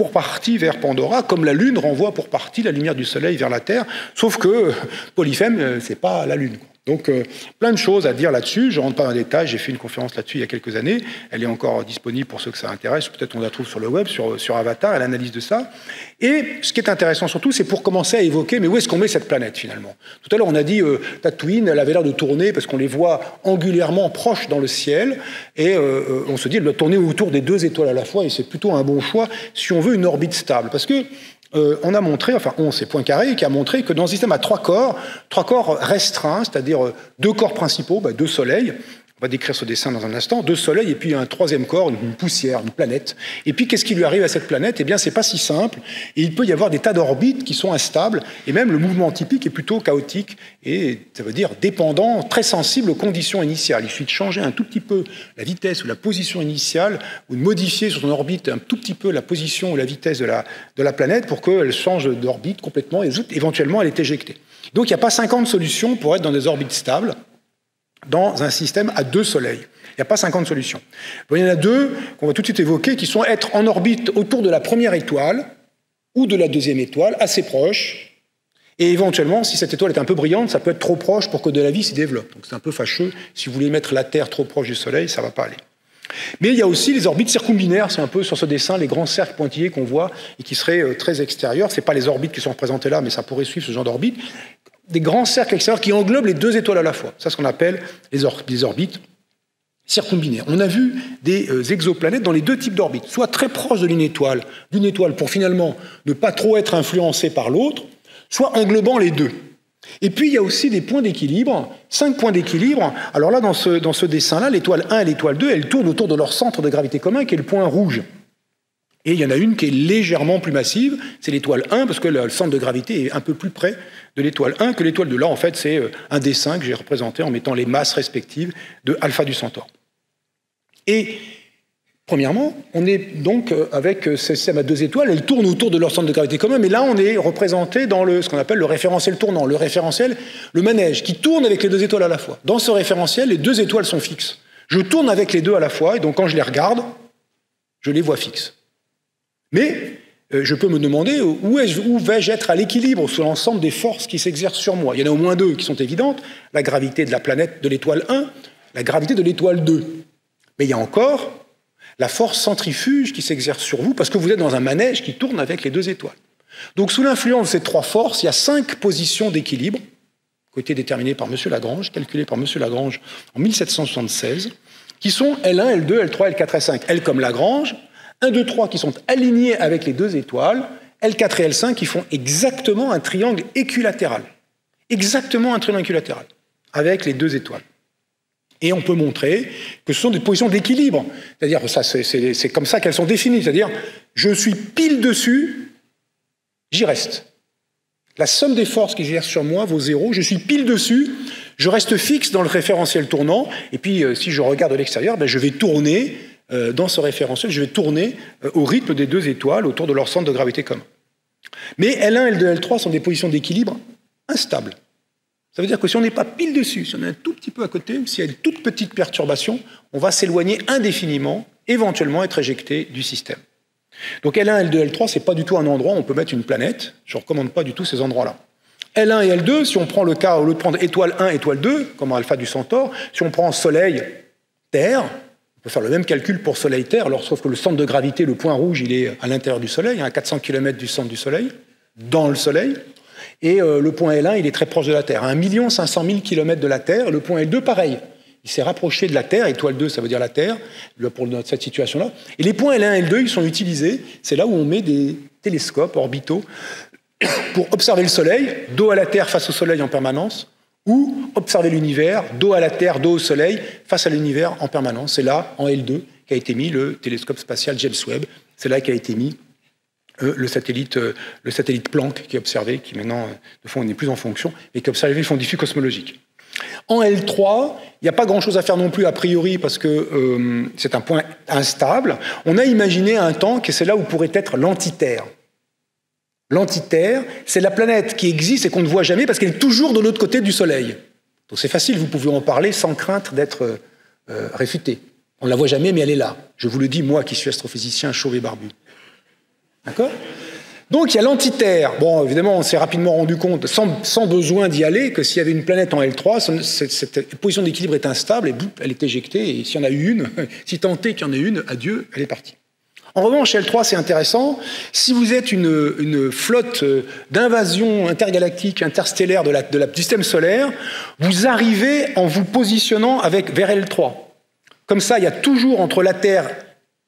pour partie vers Pandora, comme la Lune renvoie pour partie la lumière du Soleil vers la Terre, sauf que Polyphème, c'est pas la Lune. Donc, plein de choses à dire là-dessus. Je ne rentre pas dans les détails, j'ai fait une conférence là-dessus il y a quelques années. Elle est encore disponible pour ceux que ça intéresse. Peut-être on la trouve sur le web, sur Avatar, elle analyse de ça. Et ce qui est intéressant surtout, c'est pour commencer à évoquer, mais où est-ce qu'on met cette planète finalement? Tout à l'heure, on a dit Tatooine, elle avait l'air de tourner parce qu'on les voit angulairement proches dans le ciel. Et on se dit, elle doit tourner autour des deux étoiles à la fois et c'est plutôt un bon choix si on veut une orbite stable. Parce que, on a montré, enfin on, c'est Poincaré, qui a montré que dans un système à trois corps restreints, c'est-à-dire deux corps principaux, deux soleils, on va décrire ce dessin dans un instant, deux soleils et puis un troisième corps, une poussière, une planète. Et puis qu'est-ce qui lui arrive à cette planète? Eh bien c'est pas si simple, et il peut y avoir des tas d'orbites qui sont instables, et même le mouvement typique est plutôt chaotique, et ça veut dire dépendant, très sensible aux conditions initiales. Il suffit de changer un tout petit peu la vitesse ou la position initiale, ou de modifier sur son orbite un tout petit peu la position ou la vitesse de la planète pour qu'elle change d'orbite complètement, et éventuellement elle est éjectée. Donc il n'y a pas 50 solutions pour être dans des orbites stables, dans un système à deux soleils. Il n'y a pas 50 solutions. Il y en a deux qu'on va tout de suite évoquer, qui sont être en orbite autour de la première étoile ou de la deuxième étoile, assez proche. Et éventuellement, si cette étoile est un peu brillante, ça peut être trop proche pour que de la vie s'y développe. Donc c'est un peu fâcheux. Si vous voulez mettre la Terre trop proche du Soleil, ça ne va pas aller. Mais il y a aussi les orbites circumbinaires, c'est un peu sur ce dessin, les grands cercles pointillés qu'on voit et qui seraient très extérieurs. Ce n'est pas les orbites qui sont représentées là, mais ça pourrait suivre ce genre d'orbite. Des grands cercles extérieurs qui englobent les deux étoiles à la fois. C'est ce qu'on appelle les orbites circumbinaires. On a vu des exoplanètes dans les deux types d'orbites, soit très proches de d'une étoile pour finalement ne pas trop être influencé par l'autre, soit englobant les deux. Et puis il y a aussi des points d'équilibre, 5 points d'équilibre. Alors là, dans ce dessin-là, l'étoile 1 et l'étoile 2, elles tournent autour de leur centre de gravité commun, qui est le point rouge. Et il y en a une qui est légèrement plus massive, c'est l'étoile 1, parce que le centre de gravité est un peu plus près de l'étoile 1 que l'étoile 2. Là, en fait, c'est un dessin que j'ai représenté en mettant les masses respectives de Alpha du Centaure. Et, premièrement, on est donc avec ce système à deux étoiles, elles tournent autour de leur centre de gravité commun, mais là, on est représenté dans ce qu'on appelle le référentiel tournant, le référentiel, le manège, qui tourne avec les deux étoiles à la fois. Dans ce référentiel, les deux étoiles sont fixes. Je tourne avec les deux à la fois, et donc quand je les regarde, je les vois fixes. Mais je peux me demander où vais-je être à l'équilibre sur l'ensemble des forces qui s'exercent sur moi. Il y en a au moins deux qui sont évidentes, la gravité de la planète de l'étoile 1, la gravité de l'étoile 2. Mais il y a encore la force centrifuge qui s'exerce sur vous parce que vous êtes dans un manège qui tourne avec les deux étoiles. Donc sous l'influence de ces trois forces, il y a 5 positions d'équilibre qui ont été déterminées par M. Lagrange, calculées par M. Lagrange en 1776, qui sont L1, L2, L3, L4, L5. L comme Lagrange, 1, 2, 3 qui sont alignés avec les deux étoiles, L4 et L5, ils font exactement un triangle équilatéral. Exactement un triangle équilatéral, avec les deux étoiles. Et on peut montrer que ce sont des positions d'équilibre. C'est-à-dire, c'est comme ça qu'elles sont définies. C'est-à-dire, je suis pile dessus, j'y reste. La somme des forces qui exercent sur moi vaut zéro, je suis pile dessus, je reste fixe dans le référentiel tournant, et puis si je regarde de l'extérieur, ben, je vais tourner dans ce référentiel, je vais tourner au rythme des deux étoiles autour de leur centre de gravité commun. Mais L1, L2, L3 sont des positions d'équilibre instables. Ça veut dire que si on n'est pas pile dessus, si on est un tout petit peu à côté, s'il y a une toute petite perturbation, on va s'éloigner indéfiniment, éventuellement être éjecté du système. Donc L1, L2, L3, ce n'est pas du tout un endroit où on peut mettre une planète. Je ne recommande pas du tout ces endroits-là. L1 et L2, si on prend le cas, au lieu de prendre étoile 1, étoile 2, comme Alpha du Centaure, si on prend Soleil, Terre, on peut faire le même calcul pour Soleil, Terre, alors sauf que le centre de gravité, le point rouge, il est à l'intérieur du Soleil, à 400 km du centre du Soleil, dans le Soleil. Et le point L1, il est très proche de la Terre, à 1 500 000 km de la Terre. Le point L2, pareil. Il s'est rapproché de la Terre, étoile 2, ça veut dire la Terre, pour cette situation-là. Et les points L1 et L2, ils sont utilisés, c'est là où on met des télescopes orbitaux pour observer le Soleil, dos à la Terre, face au Soleil en permanence, ou observer l'univers, dos à la Terre, dos au Soleil, face à l'univers en permanence. C'est là, en L2, qu'a été mis le télescope spatial James Webb. C'est là qu'a été mis le satellite Planck qui est observé, qui maintenant, de fond, n'est plus en fonction, mais qui observe les diffus cosmologiques. En L3, il n'y a pas grand-chose à faire non plus a priori parce que c'est un point instable. On a imaginé un tank et c'est là où pourrait être l'antiterre. L'antiterre, c'est la planète qui existe et qu'on ne voit jamais parce qu'elle est toujours de l'autre côté du Soleil. Donc c'est facile, vous pouvez en parler sans crainte d'être réfuté. On ne la voit jamais, mais elle est là. Je vous le dis, moi qui suis astrophysicien chauve et barbu. D'accord ? Donc il y a l'antiterre. Bon, évidemment, on s'est rapidement rendu compte, sans besoin d'y aller, que s'il y avait une planète en L3, cette position d'équilibre est instable et boum, elle est éjectée. Et s'il y en a eu une, si tant est qu'il y en ait une, adieu, elle est partie. En revanche, L3, c'est intéressant. Si vous êtes une flotte d'invasion intergalactique, interstellaire du système solaire, vous arrivez en vous positionnant vers L3. Comme ça, il y a toujours entre la Terre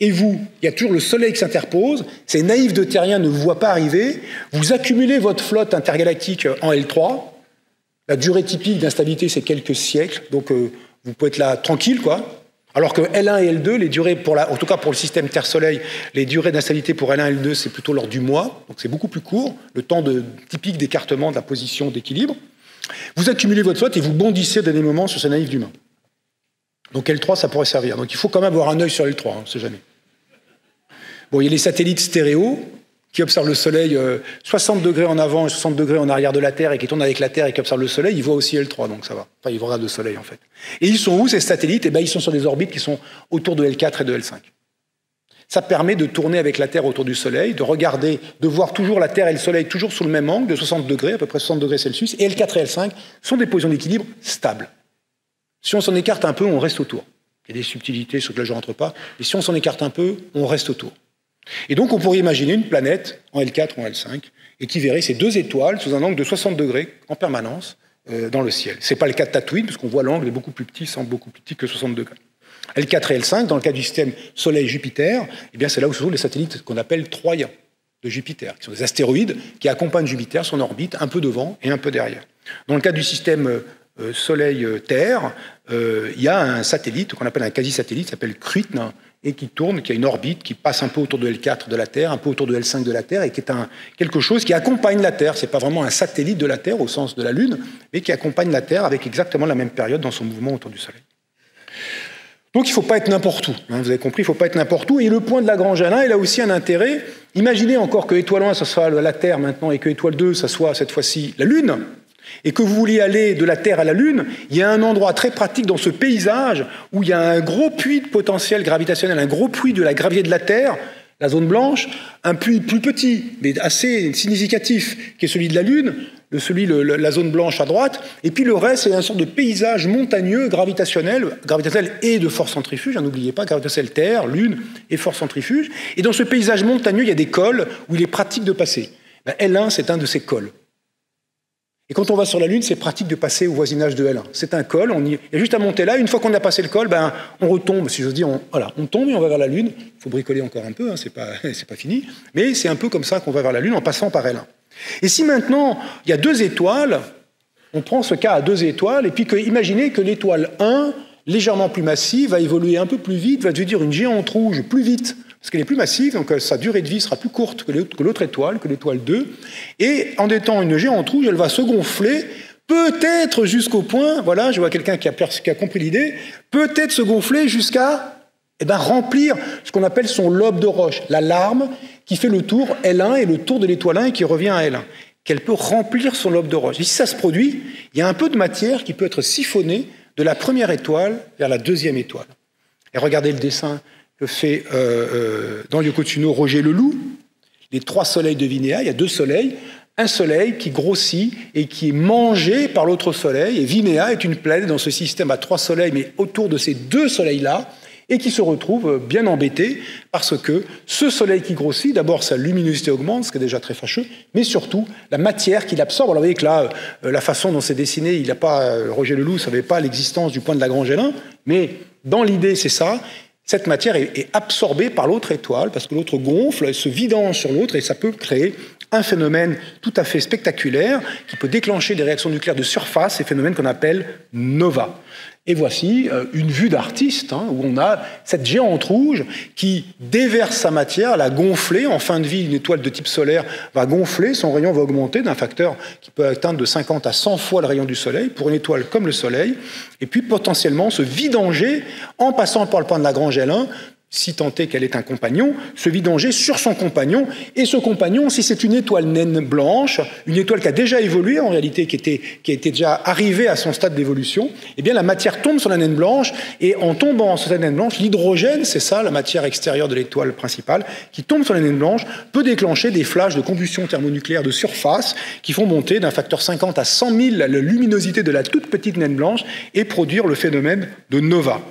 et vous, il y a toujours le Soleil qui s'interpose, ces naïfs de terriens ne vous voient pas arriver, vous accumulez votre flotte intergalactique en L3, la durée typique d'instabilité c'est quelques siècles, donc vous pouvez être là tranquille, quoi. Alors que L1 et L2, les durées en tout cas pour le système Terre-Soleil, les durées d'instabilité pour L1 et L2 c'est plutôt lors du mois, donc c'est beaucoup plus court, le temps typique d'écartement de la position d'équilibre. Vous accumulez votre flotte et vous bondissez dès des moments sur ces naïfs d'humains. Donc L3 ça pourrait servir, donc il faut quand même avoir un œil sur L3, hein, on ne sait jamais. Bon, il y a les satellites stéréo qui observent le Soleil 60 degrés en avant et 60 degrés en arrière de la Terre et qui tournent avec la Terre et qui observent le Soleil. Ils voient aussi L3, donc ça va. Enfin, ils regardent le Soleil, en fait. Et ils sont où, ces satellites ? Eh bien, ils sont sur des orbites qui sont autour de L4 et de L5. Ça permet de tourner avec la Terre autour du Soleil, de regarder, de voir toujours la Terre et le Soleil toujours sous le même angle, de 60 degrés, à peu près 60 degrés Celsius. Et L4 et L5 sont des positions d'équilibre stables. Si on s'en écarte un peu, on reste autour. Il y a des subtilités sur lesquelles je ne rentre pas. Et si on s'en écarte un peu, on reste autour. Et donc, on pourrait imaginer une planète en L4 ou en L5 et qui verrait ces deux étoiles sous un angle de 60 degrés en permanence dans le ciel. Ce n'est pas le cas de Tatooine, parce qu'on voit l'angle est beaucoup plus petit, semble beaucoup plus petit que 60 degrés. L4 et L5, dans le cas du système Soleil-Jupiter, eh bien, c'est là où se trouvent les satellites qu'on appelle Troyens de Jupiter, qui sont des astéroïdes qui accompagnent Jupiter, son orbite, un peu devant et un peu derrière. Dans le cas du système Soleil-Terre, il y a un satellite, qu'on appelle un quasi-satellite, qui s'appelle Kruitn, et qui tourne, qui a une orbite, qui passe un peu autour de L4 de la Terre, un peu autour de L5 de la Terre, et qui est quelque chose qui accompagne la Terre. Ce n'est pas vraiment un satellite de la Terre au sens de la Lune, mais qui accompagne la Terre avec exactement la même période dans son mouvement autour du Soleil. Donc il ne faut pas être n'importe où. Hein, vous avez compris, il ne faut pas être n'importe où. Et le point de Lagrange Alain, il a aussi un intérêt. Imaginez encore que étoile 1, ça soit la Terre maintenant, et que étoile 2, ça soit cette fois-ci la Lune, et que vous vouliez aller de la Terre à la Lune, il y a un endroit très pratique dans ce paysage où il y a un gros puits de potentiel gravitationnel, un gros puits de la gravité de la Terre, la zone blanche, un puits plus petit, mais assez significatif, qui est celui de la Lune, la zone blanche à droite, et puis le reste, c'est une sorte de paysage montagneux gravitationnel et de force centrifuge, n'oubliez pas, gravitationnel Terre, Lune et force centrifuge, et dans ce paysage montagneux, il y a des cols où il est pratique de passer. Ben, L1, c'est un de ces cols. Et quand on va sur la Lune, c'est pratique de passer au voisinage de L1. C'est un col, on y est juste à monter là. Une fois qu'on a passé le col, ben, on retombe, si j'ose dire, on tombe et on va vers la Lune. Il faut bricoler encore un peu, hein, c'est pas fini. Mais c'est un peu comme ça qu'on va vers la Lune en passant par L1. Et si maintenant, il y a deux étoiles, on prend ce cas à deux étoiles, et puis imaginez que l'étoile 1, légèrement plus massive, va évoluer un peu plus vite, va devenir une géante rouge plus vite, parce qu'elle est plus massive, donc sa durée de vie sera plus courte que l'autre étoile, que l'étoile 2. Et en étant une géante rouge, elle va se gonfler, peut-être jusqu'au point, voilà, je vois quelqu'un qui a compris l'idée, peut-être se gonfler jusqu'à remplir ce qu'on appelle son lobe de roche, la larme, qui fait le tour L1 et le tour de l'étoile 1 et qui revient à L1. Qu'elle peut remplir son lobe de roche. Et si ça se produit, il y a un peu de matière qui peut être siphonnée de la première étoile vers la deuxième étoile. Et regardez le dessin que fait dans Yokotsuno Roger Leloup. Les trois soleils de Vinéa, il y a deux soleils. Un soleil qui grossit et qui est mangé par l'autre soleil. Et Vinéa est une planète dans ce système à trois soleils, mais autour de ces deux soleils-là, et qui se retrouve bien embêté parce que ce soleil qui grossit, d'abord sa luminosité augmente, ce qui est déjà très fâcheux, mais surtout la matière qu'il absorbe. Alors vous voyez que là, la façon dont c'est dessiné, il n'a pas, Roger Leloup ne savait pas l'existence du point de Lagrange-L1, mais dans l'idée, c'est ça, cette matière est absorbée par l'autre étoile parce que l'autre gonfle, elle se vidange sur l'autre et ça peut créer un phénomène tout à fait spectaculaire qui peut déclencher des réactions nucléaires de surface, ces phénomènes qu'on appelle nova. Et voici une vue d'artiste hein, où on a cette géante rouge qui déverse sa matière, la gonflée. En fin de vie, une étoile de type solaire va gonfler, son rayon va augmenter d'un facteur qui peut atteindre de 50 à 100 fois le rayon du soleil pour une étoile comme le soleil. Et puis potentiellement se vidanger en passant par le point de Lagrange L1, si tant est qu'elle est un compagnon, se vidanger sur son compagnon. Et ce compagnon, si c'est une étoile naine blanche, une étoile qui a déjà évolué en réalité, qui était déjà arrivée à son stade d'évolution, eh bien la matière tombe sur la naine blanche, et en tombant sur la naine blanche, l'hydrogène, c'est ça, la matière extérieure de l'étoile principale, qui tombe sur la naine blanche, peut déclencher des flashs de combustion thermonucléaire de surface, qui font monter d'un facteur 50 à 100 000 la luminosité de la toute petite naine blanche, et produire le phénomène de nova.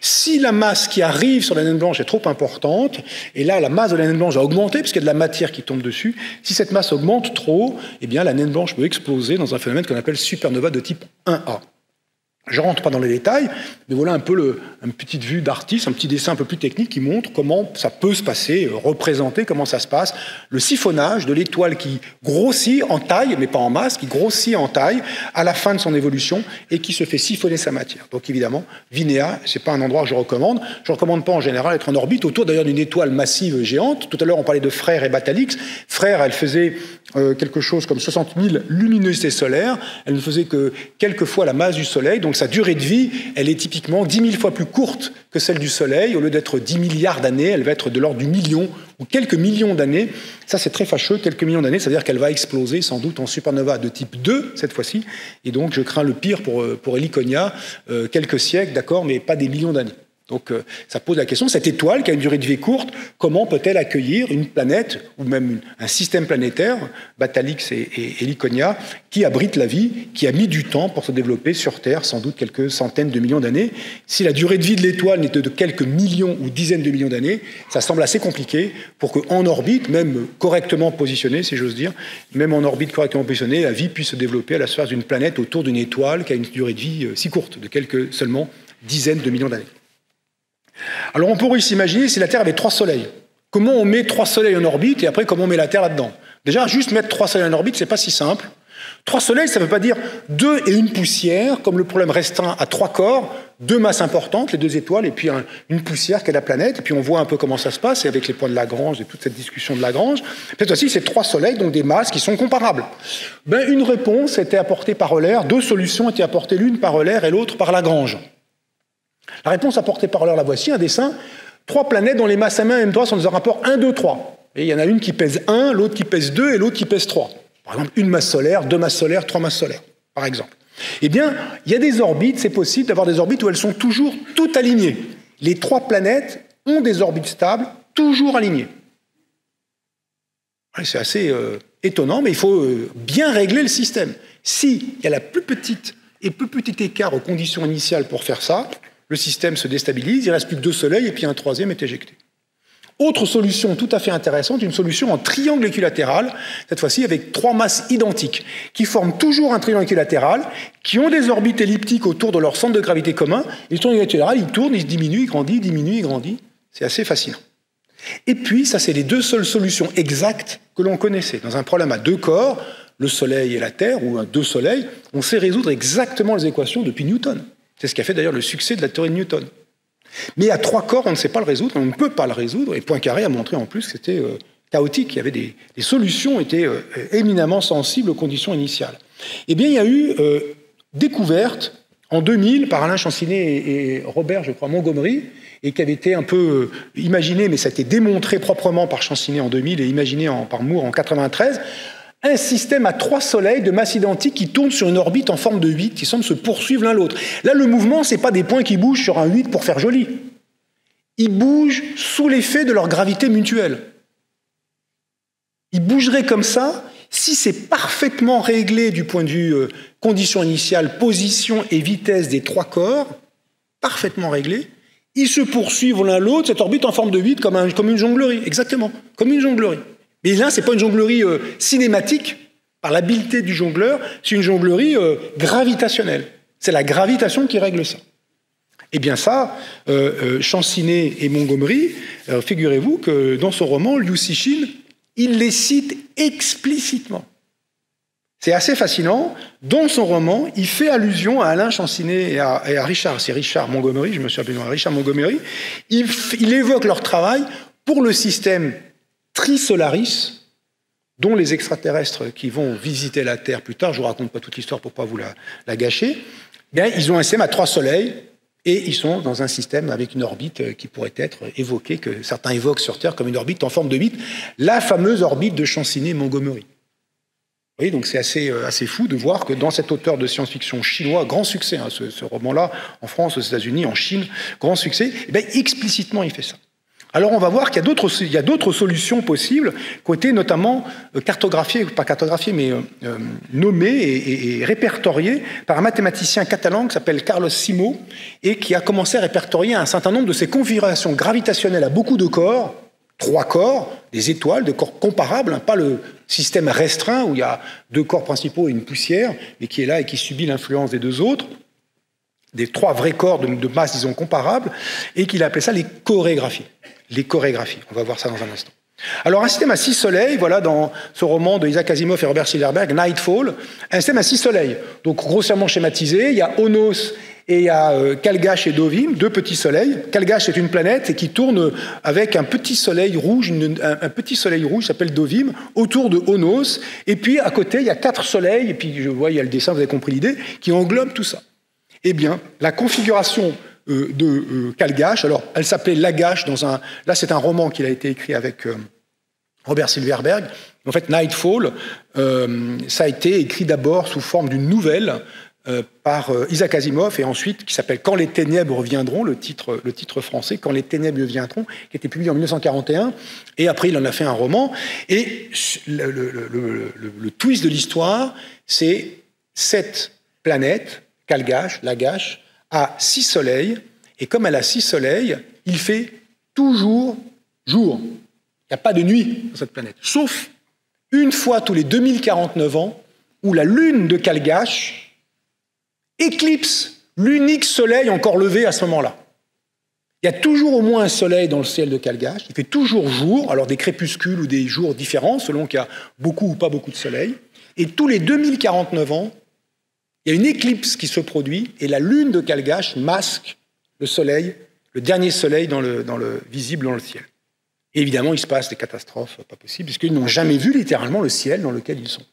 Si la masse qui arrive sur la naine blanche est trop importante, et là la masse de la naine blanche a augmenté puisqu'il y a de la matière qui tombe dessus, si cette masse augmente trop, eh bien la naine blanche peut exploser dans un phénomène qu'on appelle supernova de type 1A. Je ne rentre pas dans les détails, mais voilà un peu une petite vue d'artiste, un petit dessin un peu plus technique qui montre comment ça peut se passer, représenter comment ça se passe, le siphonnage de l'étoile qui grossit en taille, mais pas en masse, qui grossit en taille à la fin de son évolution et qui se fait siphonner sa matière. Donc évidemment, Vinéa, ce n'est pas un endroit que je recommande. Je ne recommande pas en général être en orbite, autour d'ailleurs d'une étoile massive géante. Tout à l'heure, on parlait de Frère et Batalix. Frère, elle faisait quelque chose comme 60 000 luminosités solaires. Elle ne faisait que quelques fois la masse du Soleil, donc sa durée de vie, elle est typiquement 10 000 fois plus courte que celle du Soleil. Au lieu d'être 10 milliards d'années, elle va être de l'ordre du million ou quelques millions d'années. Ça, c'est très fâcheux, quelques millions d'années, c'est-à-dire qu'elle va exploser sans doute en supernova de type 2, cette fois-ci. Et donc, je crains le pire pour Helliconia, quelques siècles, d'accord, mais pas des millions d'années. Donc, ça pose la question, cette étoile qui a une durée de vie courte, comment peut-elle accueillir une planète, ou même un système planétaire, Batalix et Helliconia, qui abrite la vie, qui a mis du temps pour se développer sur Terre, sans doute quelques centaines de millions d'années. Si la durée de vie de l'étoile n'était de quelques millions ou dizaines de millions d'années, ça semble assez compliqué pour qu'en orbite, même correctement positionnée, si j'ose dire, même en orbite correctement positionnée, la vie puisse se développer à la surface d'une planète autour d'une étoile qui a une durée de vie si courte, de quelques seulement dizaines de millions d'années. Alors on pourrait s'imaginer si la Terre avait trois soleils. Comment on met trois soleils en orbite et après comment on met la Terre là-dedans? Déjà, juste mettre trois soleils en orbite, c'est pas si simple. Trois soleils, ça ne veut pas dire deux et une poussière, comme le problème restreint à trois corps, deux masses importantes, les deux étoiles, et puis une poussière qui est la planète, et puis on voit un peu comment ça se passe, et avec les points de Lagrange et toute cette discussion de Lagrange. Cette fois-ci, c'est trois soleils, donc des masses qui sont comparables. Ben, une réponse était apportée par Euler, deux solutions étaient apportées, l'une par Euler et l'autre par Lagrange. La réponse apportée par Euler, la voici, un dessin. Trois planètes dont les masses M1 et M3 sont dans un rapport 1, 2, 3. Et il y en a une qui pèse 1, l'autre qui pèse 2 et l'autre qui pèse 3. Par exemple, une masse solaire, deux masses solaires, trois masses solaires, par exemple. Eh bien, il y a des orbites, c'est possible d'avoir des orbites où elles sont toujours toutes alignées. Les trois planètes ont des orbites stables, toujours alignées. C'est assez étonnant, mais il faut bien régler le système. S'il y a la plus petite et plus petit écart aux conditions initiales pour faire ça, le système se déstabilise, il ne reste plus que deux soleils et puis un troisième est éjecté. Autre solution tout à fait intéressante, une solution en triangle équilatéral, cette fois-ci avec trois masses identiques, qui forment toujours un triangle équilatéral, qui ont des orbites elliptiques autour de leur centre de gravité commun. Le triangle équilatéral, il tourne, il se diminue, il grandit, il diminue, il grandit. C'est assez fascinant. Et puis, ça, c'est les deux seules solutions exactes que l'on connaissait. Dans un problème à deux corps, le Soleil et la Terre, ou deux soleils, on sait résoudre exactement les équations depuis Newton. C'est ce qui a fait d'ailleurs le succès de la théorie de Newton. Mais à trois corps, on ne sait pas le résoudre, on ne peut pas le résoudre. Et Poincaré a montré en plus que c'était chaotique, qu'il y avait des solutions étaient éminemment sensibles aux conditions initiales. Eh bien, il y a eu découverte en 2000 par Alain Chenciner et Robert, je crois, Montgomery, et qui avait été un peu imaginé, mais ça a été démontré proprement par Chenciner en 2000 et imaginé par Moore en 1993, un système à trois soleils de masse identique qui tourne sur une orbite en forme de 8 qui semble se poursuivre l'un l'autre. Là, le mouvement, ce n'est pas des points qui bougent sur un 8 pour faire joli. Ils bougent sous l'effet de leur gravité mutuelle. Ils bougeraient comme ça si c'est parfaitement réglé du point de vue conditions initiales, position et vitesse des trois corps, parfaitement réglé. Ils se poursuivent l'un l'autre, cette orbite en forme de 8 comme une jonglerie, exactement, comme une jonglerie. Et là, ce n'est pas une jonglerie cinématique, par l'habileté du jongleur, c'est une jonglerie gravitationnelle. C'est la gravitation qui règle ça. Eh bien ça, Chenciner et Montgomery, figurez-vous que dans son roman, Liu Cixin, il les cite explicitement. C'est assez fascinant. Dans son roman, il fait allusion à Alain Chenciner et à Richard, c'est Richard Montgomery, je me suis appelé Richard Montgomery, il évoque leur travail pour le système Trisolaris, dont les extraterrestres qui vont visiter la Terre plus tard, je ne vous raconte pas toute l'histoire pour ne pas vous la gâcher, bien, ils ont un système à trois soleils et ils sont dans un système avec une orbite qui pourrait être évoquée, que certains évoquent sur Terre comme une orbite en forme de 8, la fameuse orbite de Chenciner-Montgomery. Vous voyez, donc c'est assez fou de voir que dans cet auteur de science-fiction chinois, grand succès, hein, ce roman-là, en France, aux États-Unis, en Chine, grand succès, eh bien, explicitement il fait ça. Alors on va voir qu'il y a d'autres solutions possibles, côté notamment cartographiées, pas cartographiées, mais nommées et répertoriées par un mathématicien catalan qui s'appelle Carlos Simó et qui a commencé à répertorier un certain nombre de ces configurations gravitationnelles à beaucoup de corps, trois corps, des étoiles, de corps comparables, hein, pas le système restreint où il y a deux corps principaux et une poussière, mais qui est là et qui subit l'influence des deux autres, des trois vrais corps de masse, disons, comparables, et qu'il appelait ça les chorégraphies. Les chorégraphies. On va voir ça dans un instant. Alors, un système à six soleils, voilà, dans ce roman de Isaac Asimov et Robert Silverberg, Nightfall, un système à six soleils. Donc, grossièrement schématisé, il y a Onos et il y a Kalgash et Dovim, deux petits soleils. Kalgash est une planète et qui tourne avec un petit soleil rouge, un petit soleil rouge s'appelle Dovim, autour de Onos. Et puis, à côté, il y a quatre soleils, et puis, je vois, il y a le dessin, vous avez compris l'idée, qui englobe tout ça. Eh bien, la configuration de Kalgash. Alors, elle s'appelait Lagash dans un... Là, c'est un roman qu'il a été écrit avec Robert Silverberg. En fait, Nightfall, ça a été écrit d'abord sous forme d'une nouvelle par Isaac Asimov et ensuite, qui s'appelle « Quand les ténèbres viendront », le titre français, « Quand les ténèbres viendront », qui a été publié en 1941. Et après, il en a fait un roman. Et le twist de l'histoire, c'est cette planète, Kalgash, Lagash, a six soleils, et comme elle a six soleils, il fait toujours jour. Il n'y a pas de nuit sur cette planète. Sauf une fois tous les 2049 ans, où la lune de Kalgash éclipse l'unique soleil encore levé à ce moment-là. Il y a toujours au moins un soleil dans le ciel de Kalgash, il fait toujours jour, alors des crépuscules ou des jours différents, selon qu'il y a beaucoup ou pas beaucoup de soleil, et tous les 2049 ans, il y a une éclipse qui se produit et la lune de Kalgash masque le soleil, le dernier soleil visible dans le ciel. Et évidemment, il se passe des catastrophes pas possibles puisqu'ils n'ont jamais vu littéralement le ciel dans lequel ils sont.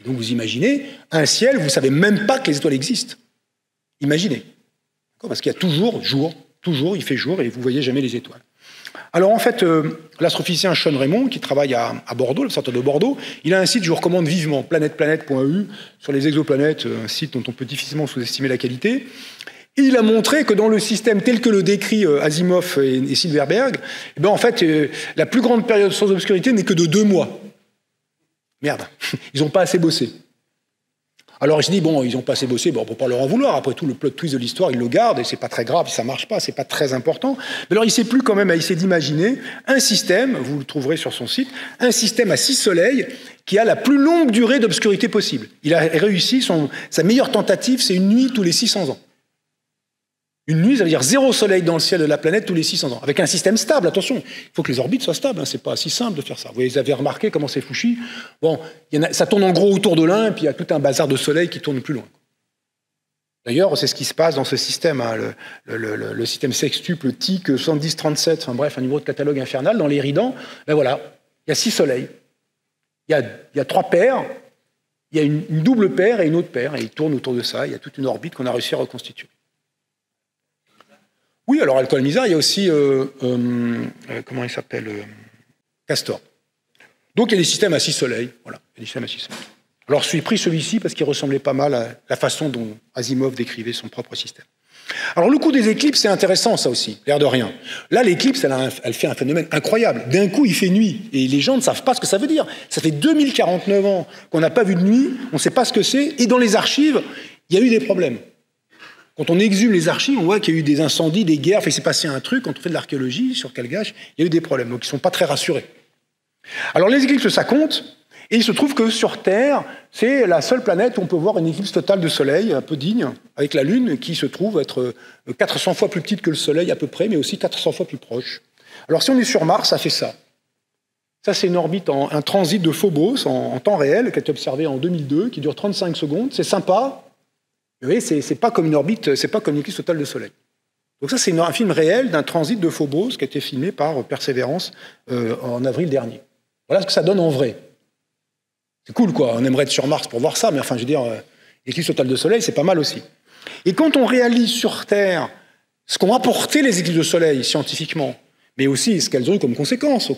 Et donc vous imaginez un ciel, vous ne savez même pas que les étoiles existent. Imaginez. Parce qu'il y a toujours jour, toujours il fait jour et vous ne voyez jamais les étoiles. Alors en fait, l'astrophysicien Sean Raymond, qui travaille à Bordeaux, le centre de Bordeaux, il a un site, je vous recommande vivement, planeteplanète.eu, sur les exoplanètes, un site dont on peut difficilement sous-estimer la qualité. Et il a montré que dans le système tel que le décrit Asimov et Silverberg, eh ben en fait, la plus grande période sans obscurité n'est que de 2 mois. Merde, ils n'ont pas assez bossé. Alors je dis, bon, ils ont pas assez bossé, bon, on peut pas leur en vouloir. Après tout, le plot twist de l'histoire, ils le gardent et c'est pas très grave, ça marche pas, c'est pas très important. Mais alors il s'est plu quand même à essayer d'imaginer un système, vous le trouverez sur son site, un système à 6 soleils qui a la plus longue durée d'obscurité possible. Il a réussi, sa meilleure tentative, c'est une nuit tous les 600 ans. Une nuit, ça veut dire 0 soleil dans le ciel de la planète tous les 600 ans. Avec un système stable, attention. Il faut que les orbites soient stables, hein. C'est pas si simple de faire ça. Vous avez remarqué comment c'est fouchi. Bon, ça tourne en gros autour de l'un, et puis il y a tout un bazar de soleil qui tourne plus loin. D'ailleurs, c'est ce qui se passe dans ce système, hein, le système sextuple TIC 7037, enfin bref, un niveau de catalogue infernal, dans l'Éridan. Ben voilà, il y a 6 soleils. Il y a 3 paires, il y a une double paire et une autre paire, et ils tournent autour de ça. Il y a toute une orbite qu'on a réussi à reconstituer. Oui, alors Alcalmisa, il y a aussi, comment il s'appelle, Castor. Donc il y a des systèmes à 6 soleils. Voilà, il y a des systèmes à 6 soleils. Alors je suis pris celui-ci parce qu'il ressemblait pas mal à la façon dont Asimov décrivait son propre système. Alors le coup des éclipses, c'est intéressant ça aussi, l'air de rien. Là, l'éclipse, elle fait un phénomène incroyable. D'un coup, il fait nuit et les gens ne savent pas ce que ça veut dire. Ça fait 2049 ans qu'on n'a pas vu de nuit, on ne sait pas ce que c'est, et dans les archives, il y a eu des problèmes. Quand on exhume les archives, on voit qu'il y a eu des incendies, des guerres, il s'est passé un truc. Quand on fait de l'archéologie sur Kalgash, il y a eu des problèmes, donc ils ne sont pas très rassurés. Alors les éclipses, ça compte, et il se trouve que sur Terre, c'est la seule planète où on peut voir une éclipse totale de Soleil, un peu digne, avec la Lune, qui se trouve être 400 fois plus petite que le Soleil à peu près, mais aussi 400 fois plus proche. Alors si on est sur Mars, ça fait ça. Ça, c'est une orbite, un transit de Phobos en temps réel, qui a été observé en 2002, qui dure 35 secondes, c'est sympa. Vous voyez, c'est pas comme une orbite, c'est pas comme une éclipse totale de Soleil. Donc ça, c'est un film réel d'un transit de Phobos qui a été filmé par Perseverance en avril dernier. Voilà ce que ça donne en vrai. C'est cool, quoi. On aimerait être sur Mars pour voir ça, mais enfin, je veux dire, l'éclipse totale de Soleil, c'est pas mal aussi. Et quand on réalise sur Terre ce qu'ont apporté les éclipses de Soleil scientifiquement, mais aussi ce qu'elles ont eu comme conséquence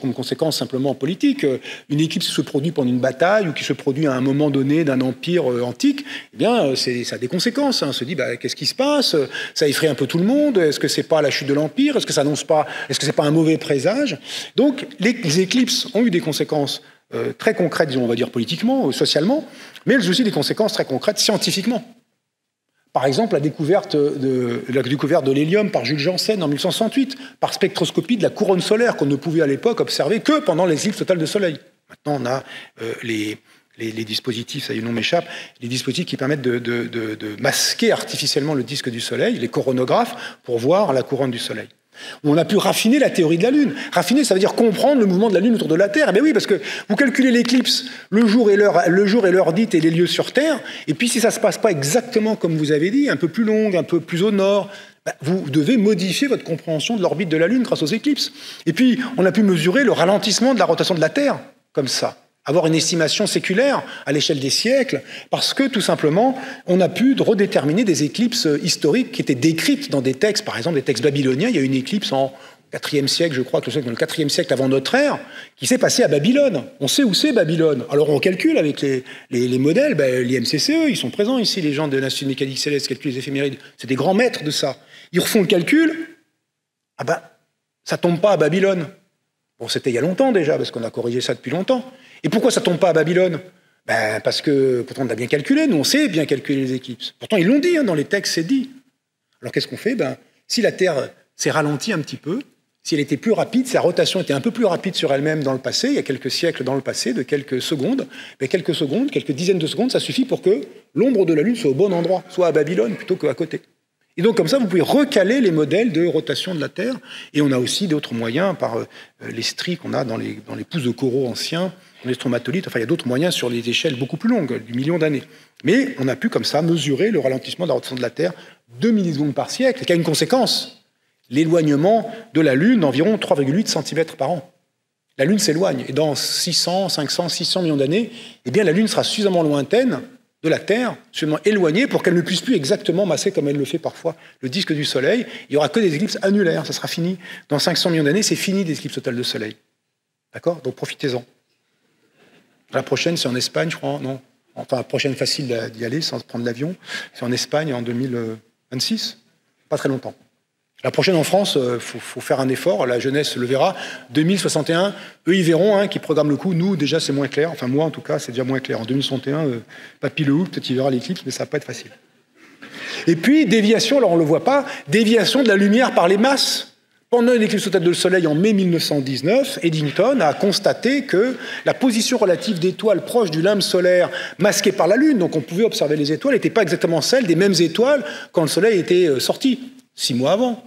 simplement politique. Une éclipse qui se produit pendant une bataille ou qui se produit à un moment donné d'un empire antique, eh bien, ça a des conséquences. On se dit, bah, qu'est-ce qui se passe? Ça effraie un peu tout le monde. Est-ce que c'est pas la chute de l'empire? Est-ce que ça annonce pas? Est-ce que c'est pas un mauvais présage? Donc, les éclipses ont eu des conséquences très concrètes, disons, on va dire politiquement, socialement, mais elles ont aussi des conséquences très concrètes scientifiquement. Par exemple, la découverte de l'hélium par Jules Janssen en 1868, par spectroscopie de la couronne solaire qu'on ne pouvait à l'époque observer que pendant les éclipses totales de Soleil. Maintenant, on a les dispositifs, ça y est, le nom m'échappe, les dispositifs qui permettent de masquer artificiellement le disque du Soleil, les coronographes, pour voir la couronne du Soleil. On a pu raffiner la théorie de la Lune. Raffiner, ça veut dire comprendre le mouvement de la Lune autour de la Terre. Eh bien oui, parce que vous calculez l'éclipse, le jour et l'heure dite et les lieux sur Terre, et puis si ça ne se passe pas exactement comme vous avez dit, un peu plus longue, un peu plus au nord, bah, vous devez modifier votre compréhension de l'orbite de la Lune grâce aux éclipses. Et puis, on a pu mesurer le ralentissement de la rotation de la Terre, comme ça. Avoir une estimation séculaire à l'échelle des siècles, parce que, tout simplement, on a pu redéterminer des éclipses historiques qui étaient décrites dans des textes, par exemple des textes babyloniens. Il y a une éclipse en 4e siècle, je crois, dans le 4e siècle avant notre ère, qui s'est passée à Babylone. On sait où c'est Babylone. Alors on calcule avec les modèles, ben, les MCCE, ils sont présents ici, les gens de l'Institut de mécanique céleste, calculent les éphémérides, c'est des grands maîtres de ça. Ils refont le calcul, ah ben, ça tombe pas à Babylone. Bon, c'était il y a longtemps déjà, parce qu'on a corrigé ça depuis longtemps. Et pourquoi ça tombe pas à Babylone? Ben, parce que, pourtant, on a bien calculé, nous, on sait bien calculer les éclipses. Pourtant, ils l'ont dit, hein, dans les textes, c'est dit. Alors, qu'est-ce qu'on fait? Ben, si la Terre s'est ralentie un petit peu, si elle était plus rapide, sa rotation était un peu plus rapide sur elle-même dans le passé, il y a quelques siècles dans le passé, de quelques secondes, mais quelques secondes, quelques dizaines de secondes, ça suffit pour que l'ombre de la Lune soit au bon endroit, soit à Babylone plutôt qu'à côté. Et donc, comme ça, vous pouvez recaler les modèles de rotation de la Terre. Et on a aussi d'autres moyens, par les stries qu'on a dans les pousses de coraux anciens, dans les stromatolites. Enfin, il y a d'autres moyens sur les échelles beaucoup plus longues, du million d'années. Mais on a pu, comme ça, mesurer le ralentissement de la rotation de la Terre 2 millisecondes par siècle, qui a une conséquence. L'éloignement de la Lune d'environ 3,8 cm par an. La Lune s'éloigne. Et dans 600, 500, 600 millions d'années, eh bien, la Lune sera suffisamment lointaine de la Terre, seulement éloignée, pour qu'elle ne puisse plus exactement masser, comme elle le fait parfois, le disque du Soleil. Il n'y aura que des éclipses annulaires, ça sera fini. Dans 500 millions d'années, c'est fini des éclipses totales de Soleil. D'accord? Donc profitez-en. La prochaine, c'est en Espagne, je crois, non? Enfin, la prochaine facile d'y aller, sans prendre l'avion. C'est en Espagne, en 2026. Pas très longtemps. La prochaine en France, faut faire un effort, la jeunesse le verra, 2061, eux ils verront, hein, qui programment le coup, nous déjà c'est moins clair, enfin moi en tout cas c'est déjà moins clair. En 2061, Papy Lehoucq, peut-être il verra l'éclipse, mais ça va pas être facile. Et puis déviation, alors on le voit pas, déviation de la lumière par les masses. Pendant une éclipse totale de Soleil en mai 1919, Eddington a constaté que la position relative d'étoiles proches du limbe solaire masquée par la Lune, donc on pouvait observer les étoiles, n'était pas exactement celle des mêmes étoiles quand le Soleil était sorti, 6 mois avant.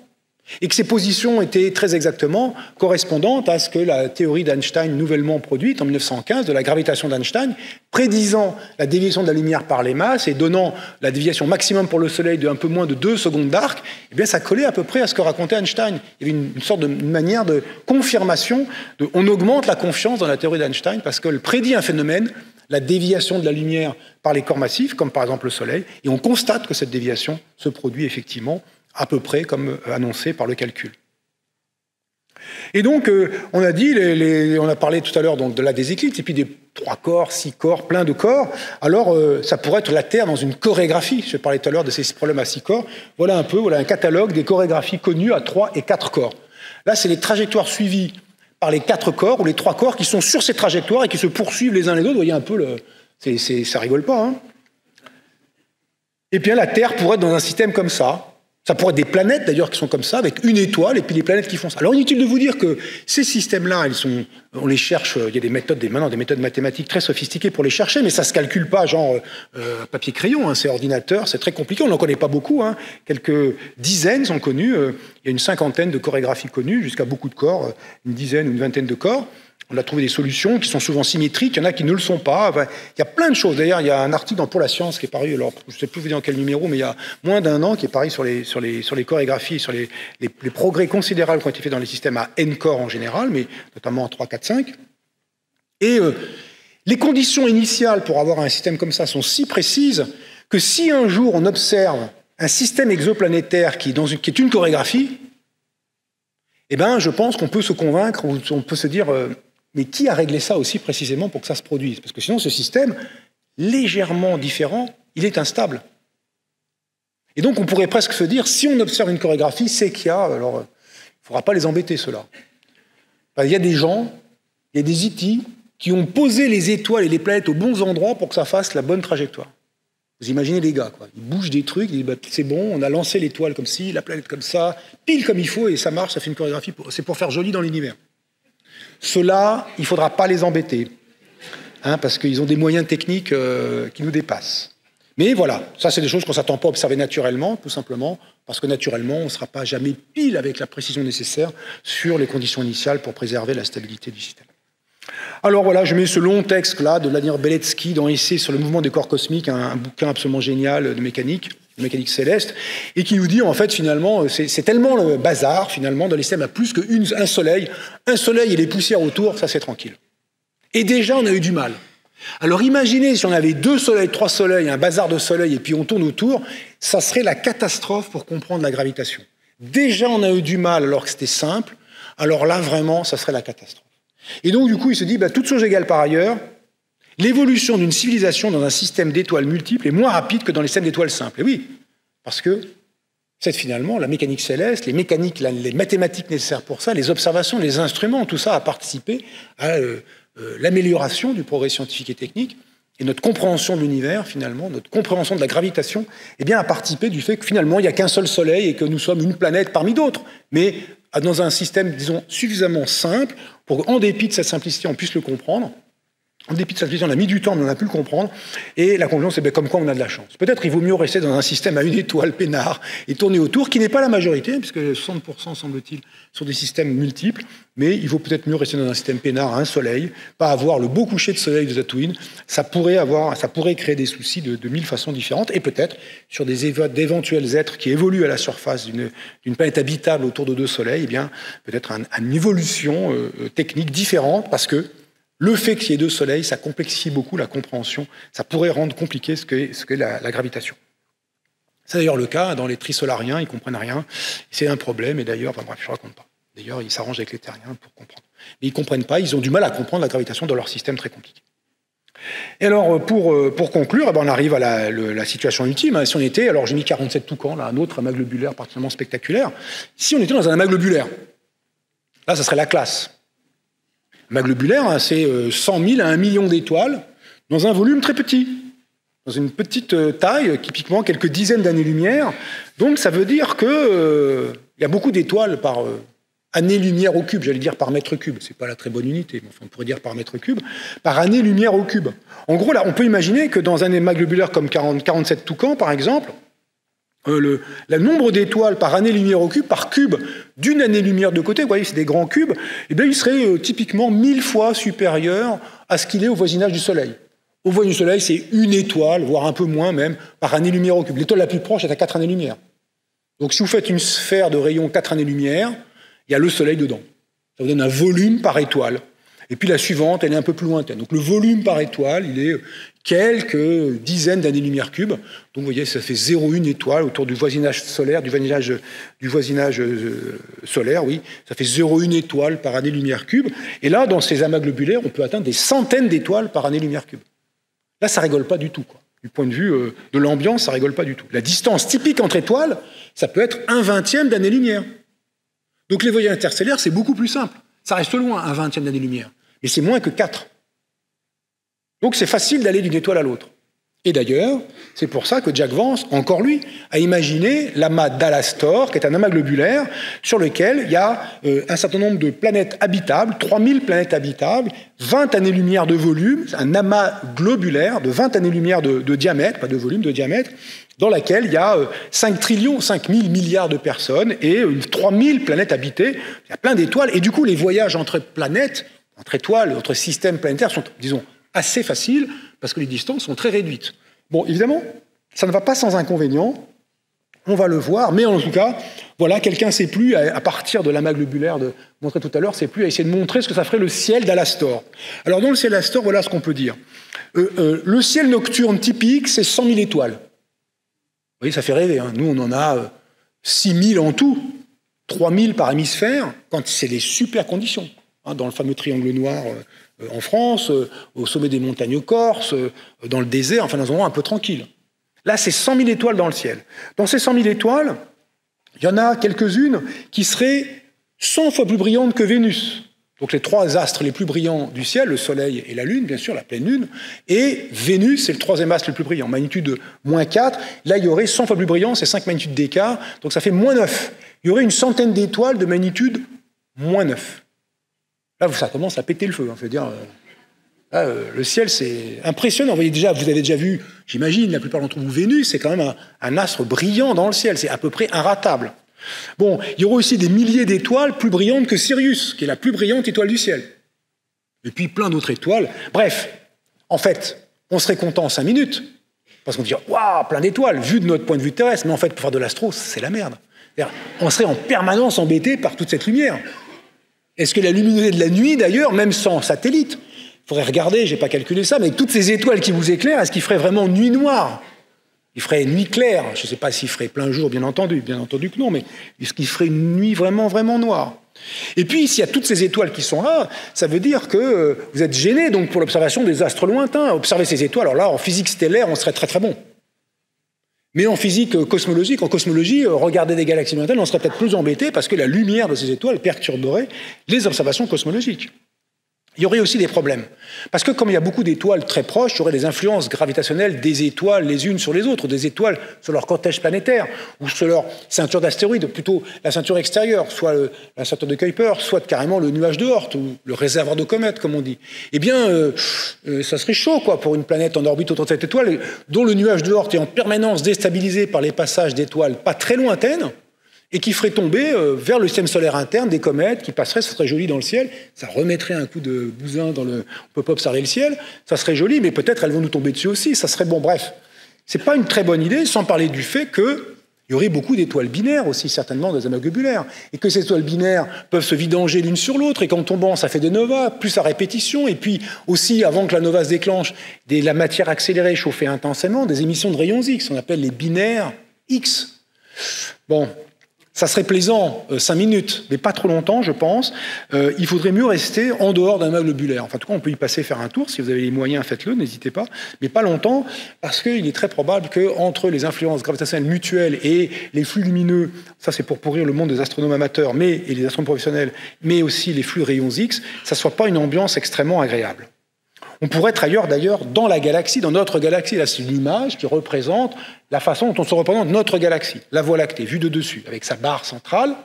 Et que ces positions étaient très exactement correspondantes à ce que la théorie d'Einstein nouvellement produite en 1915 de la gravitation d'Einstein, prédisant la déviation de la lumière par les masses et donnant la déviation maximum pour le Soleil de un peu moins de 2 secondes d'arc, eh bien ça collait à peu près à ce que racontait Einstein. Il y avait une sorte de manière de confirmation, on augmente la confiance dans la théorie d'Einstein parce qu'elle prédit un phénomène, la déviation de la lumière par les corps massifs, comme par exemple le Soleil, et on constate que cette déviation se produit effectivement à peu près comme annoncé par le calcul. Et donc, on a dit, on a parlé tout à l'heure de la des éclipses, et puis des 3 corps, 6 corps, plein de corps. Alors, ça pourrait être la Terre dans une chorégraphie. Je parlais tout à l'heure de ces problèmes à 6 corps. Voilà un peu, voilà un catalogue des chorégraphies connues à 3 et 4 corps. Là, c'est les trajectoires suivies par les 4 corps, ou les 3 corps qui sont sur ces trajectoires et qui se poursuivent les uns les autres. Vous voyez un peu, ça rigole pas, hein. Et bien, la Terre pourrait être dans un système comme ça. Ça pourrait être des planètes, d'ailleurs, qui sont comme ça, avec une étoile, et puis des planètes qui font ça. Alors, inutile de vous dire que ces systèmes-là, on les cherche, il y a maintenant des méthodes mathématiques très sophistiquées pour les chercher, mais ça ne se calcule pas, genre papier-crayon, hein, c'est ordinateur, c'est très compliqué, on n'en connaît pas beaucoup, hein. Quelques dizaines sont connues, il y a une cinquantaine de chorégraphies connues, jusqu'à beaucoup de corps, une dizaine ou une vingtaine de corps. On a trouvé des solutions qui sont souvent symétriques, il y en a qui ne le sont pas. Enfin, il y a plein de choses. D'ailleurs, il y a un article dans Pour la Science qui est paru, alors, je ne sais plus vous dire en quel numéro, mais il y a moins d'un an, qui est paru sur les chorégraphies, sur les progrès considérables qui ont été faits dans les systèmes à N corps en général, mais notamment à 3, 4, 5. Et les conditions initiales pour avoir un système comme ça sont si précises que si un jour on observe un système exoplanétaire qui est une chorégraphie, eh ben, je pense qu'on peut se convaincre, ou on peut se dire... Mais qui a réglé ça aussi précisément pour que ça se produise? Parce que sinon, ce système, légèrement différent, il est instable. Et donc, on pourrait presque se dire, si on observe une chorégraphie, c'est qu'il y a... Alors, il ne faudra pas les embêter, ceux-là. Enfin, il y a des gens, il y a des ET qui ont posé les étoiles et les planètes aux bons endroits pour que ça fasse la bonne trajectoire. Vous imaginez les gars, quoi. Ils bougent des trucs, ils disent, bah, c'est bon, on a lancé l'étoile comme ci, la planète comme ça, pile comme il faut, et ça marche, ça fait une chorégraphie. C'est pour faire joli dans l'univers. Ceux-là, il ne faudra pas les embêter, hein, parce qu'ils ont des moyens techniques qui nous dépassent. Mais voilà, ça c'est des choses qu'on ne s'attend pas à observer naturellement, tout simplement, parce que naturellement, on ne sera pas jamais pile avec la précision nécessaire sur les conditions initiales pour préserver la stabilité du système. Alors voilà, je mets ce long texte-là de Vladimir Beletsky dans Essai sur le mouvement des corps cosmiques, un bouquin absolument génial de mécanique céleste, et qui nous dit, en fait, finalement, c'est tellement le bazar, finalement, dans les systèmes à plus qu'un soleil. Un soleil et les poussières autour, ça, c'est tranquille. Et déjà, on a eu du mal. Alors imaginez si on avait 2 soleils, 3 soleils, un bazar de soleil, et puis on tourne autour, ça serait la catastrophe pour comprendre la gravitation. Déjà, on a eu du mal, alors que c'était simple. Alors là, vraiment, ça serait la catastrophe. Et donc, du coup, il se dit, bah, toutes choses égales par ailleurs, l'évolution d'une civilisation dans un système d'étoiles multiples est moins rapide que dans les systèmes d'étoiles simples. Et oui, parce que c'est finalement la mécanique céleste, les mathématiques nécessaires pour ça, les observations, les instruments, tout ça a participé à l'amélioration du progrès scientifique et technique. Et notre compréhension de l'univers, finalement, notre compréhension de la gravitation, eh bien, a participé du fait que finalement, il n'y a qu'un seul soleil et que nous sommes une planète parmi d'autres. Mais dans un système, disons, suffisamment simple pour qu'en dépit de cette simplicité, on puisse le comprendre. En dépit de cette vision, on a mis du temps, mais on a pu le comprendre. Et la conclusion, c'est ben, comme quoi on a de la chance. Peut-être il vaut mieux rester dans un système à une étoile peinard et tourner autour, qui n'est pas la majorité, puisque 60% semble-t-il sont des systèmes multiples. Mais il vaut peut-être mieux rester dans un système peinard à un soleil, pas avoir le beau coucher de soleil de Tatooine. Ça pourrait créer des soucis de mille façons différentes. Et peut-être sur d'éventuels êtres qui évoluent à la surface d'une planète habitable autour de 2 soleils, eh bien peut-être une évolution technique différente, parce que le fait qu'il y ait 2 soleils, ça complexifie beaucoup la compréhension. Ça pourrait rendre compliqué ce qu'est la gravitation. C'est d'ailleurs le cas dans les Trisolariens, ils ne comprennent rien. C'est un problème, et d'ailleurs, enfin bref, je ne raconte pas. D'ailleurs, ils s'arrangent avec les Terriens pour comprendre. Mais ils ne comprennent pas, ils ont du mal à comprendre la gravitation dans leur système très compliqué. Et alors, pour conclure, on arrive à la situation ultime. Si on était, alors j'ai mis 47 toucans, là, un autre amas globulaire particulièrement spectaculaire. Si on était dans un amas globulaire, là, ça serait la classe. L'amas globulaire, c'est 100 000 à 1 million d'étoiles dans un volume très petit, dans une petite taille, typiquement quelques dizaines d'années-lumière. Donc, ça veut dire qu'il y a beaucoup d'étoiles par année-lumière au cube, j'allais dire par mètre cube. C'est pas la très bonne unité, mais enfin, on pourrait dire par mètre cube, par année-lumière au cube. En gros, là, on peut imaginer que dans un amas globulaire comme 47 toucans, par exemple, le nombre d'étoiles par année-lumière au cube, par cube d'une année-lumière de côté, vous voyez, c'est des grands cubes, eh bien, il serait typiquement 1000 fois supérieur à ce qu'il est au voisinage du Soleil. Au voisinage du Soleil, c'est une étoile, voire un peu moins même, par année-lumière au cube. L'étoile la plus proche est à 4 années-lumière. Donc si vous faites une sphère de rayon 4 années-lumière, il y a le Soleil dedans. Ça vous donne un volume par étoile. Et puis la suivante, elle est un peu plus lointaine. Donc le volume par étoile, il est quelques dizaines d'années-lumière cubes. Donc vous voyez, ça fait 0,1 étoile autour du voisinage solaire, du voisinage solaire, oui. Ça fait 0,1 étoile par année-lumière cube. Et là, dans ces amas globulaires, on peut atteindre des centaines d'étoiles par année-lumière cube. Là, ça rigole pas du tout, quoi. Du point de vue de l'ambiance, ça rigole pas du tout. La distance typique entre étoiles, ça peut être 1/20e d'année-lumière. Donc les voyages interstellaires, c'est beaucoup plus simple. Ça reste loin, 1/20e d'année-lumière. Et c'est moins que 4. Donc c'est facile d'aller d'une étoile à l'autre. Et d'ailleurs, c'est pour ça que Jack Vance, encore lui, a imaginé l'amas d'Alastor, qui est un amas globulaire, sur lequel il y a un certain nombre de planètes habitables, 3000 planètes habitables, 20 années-lumière de volume, un amas globulaire de 20 années-lumière de diamètre, pas de volume, de diamètre, dans laquelle il y a 5 000 milliards de personnes et 3000 planètes habitées, il y a plein d'étoiles, et du coup les voyages entre planètes, entre étoiles, entre systèmes planétaires sont, disons, assez faciles, parce que les distances sont très réduites. Bon, évidemment, ça ne va pas sans inconvénient, on va le voir, mais en tout cas, voilà, quelqu'un ne sait plus, à partir de l'amas globulaire de montrer tout à l'heure, ne sait plus à essayer de montrer ce que ça ferait le ciel d'Alastor. Alors dans le ciel d'Alastor, voilà ce qu'on peut dire. Le ciel nocturne typique, c'est 100 000 étoiles. Vous voyez, ça fait rêver, hein. Nous, on en a 6 000 en tout, 3 000 par hémisphère, quand c'est les super conditions, hein, dans le fameux triangle noir en France, au sommet des montagnes corses, dans le désert, enfin dans un endroit un peu tranquille. Là, c'est 100 000 étoiles dans le ciel. Dans ces 100 000 étoiles, il y en a quelques-unes qui seraient 100 fois plus brillantes que Vénus. Donc les trois astres les plus brillants du ciel, le Soleil et la Lune, bien sûr, la pleine Lune, et Vénus, c'est le troisième astre le plus brillant, magnitude -4. Là, il y aurait 100 fois plus brillant, c'est 5 magnitudes d'écart, donc ça fait -9. Il y aurait une centaine d'étoiles de magnitude -9. Là, ça commence à péter le feu, hein, je veux dire. Là, le ciel, c'est impressionnant. Vous avez déjà vu, j'imagine, la plupart d'entre vous, Vénus, c'est quand même un astre brillant dans le ciel, c'est à peu près inratable. Bon, il y aura aussi des milliers d'étoiles plus brillantes que Sirius, qui est la plus brillante étoile du ciel. Et puis plein d'autres étoiles. Bref, en fait, on serait content en 5 minutes, parce qu'on dirait, waouh, plein d'étoiles, vu de notre point de vue terrestre. Mais en fait, pour faire de l'astro, c'est la merde. On serait en permanence embêté par toute cette lumière. Est-ce que la luminosité de la nuit, d'ailleurs, même sans satellite, il faudrait regarder, je n'ai pas calculé ça, mais toutes ces étoiles qui vous éclairent, est-ce qu'il ferait vraiment nuit noire ? Il ferait nuit claire, je ne sais pas s'il ferait plein jour, bien entendu que non, mais est-ce qu'il ferait une nuit vraiment, vraiment noire ? Et puis, s'il y a toutes ces étoiles qui sont là, ça veut dire que vous êtes gêné donc, pour l'observation des astres lointains. Observer ces étoiles, alors là, en physique stellaire, on serait très très bon. Mais en physique cosmologique, en cosmologie, regarder des galaxies lointaines, on serait peut-être plus embêté parce que la lumière de ces étoiles perturberait les observations cosmologiques. Il y aurait aussi des problèmes. Parce que comme il y a beaucoup d'étoiles très proches, il y aurait des influences gravitationnelles des étoiles les unes sur les autres, des étoiles sur leur cortège planétaire, ou sur leur ceinture d'astéroïdes, plutôt la ceinture extérieure, soit la ceinture de Kuiper, soit carrément le nuage de Oort, ou le réservoir de comètes, comme on dit. Eh bien, ça serait chaud, quoi, pour une planète en orbite autour de cette étoile, dont le nuage de Oort est en permanence déstabilisé par les passages d'étoiles pas très lointaines, et qui ferait tomber vers le système solaire interne des comètes qui passeraient, ça serait joli dans le ciel, ça remettrait un coup de bousin dans le... On ne peut pas observer le ciel, ça serait joli, mais peut-être elles vont nous tomber dessus aussi, ça serait bon, bref. Ce n'est pas une très bonne idée, sans parler du fait que il y aurait beaucoup d'étoiles binaires aussi, certainement, dans les amas globulaires, et que ces étoiles binaires peuvent se vidanger l'une sur l'autre, et qu'en tombant, ça fait des novas, plus à répétition, et puis aussi, avant que la nova se déclenche, la matière accélérée chauffée intensément, des émissions de rayons X, on appelle les binaires X. Bon... Ça serait plaisant, 5 minutes, mais pas trop longtemps, je pense. Il faudrait mieux rester en dehors d'un amas globulaire. Enfin, en tout cas, on peut y passer, faire un tour. Si vous avez les moyens, faites-le, n'hésitez pas. Mais pas longtemps, parce qu'il est très probable qu'entre les influences gravitationnelles mutuelles et les flux lumineux, ça c'est pour pourrir le monde des astronomes amateurs et des astronomes professionnels, mais aussi les flux rayons X, ça ne soit pas une ambiance extrêmement agréable. On pourrait être ailleurs, d'ailleurs, dans la galaxie, dans notre galaxie. Là, c'est une image qui représente la façon dont on se représente notre galaxie, la Voie lactée, vue de dessus, avec sa barre centrale.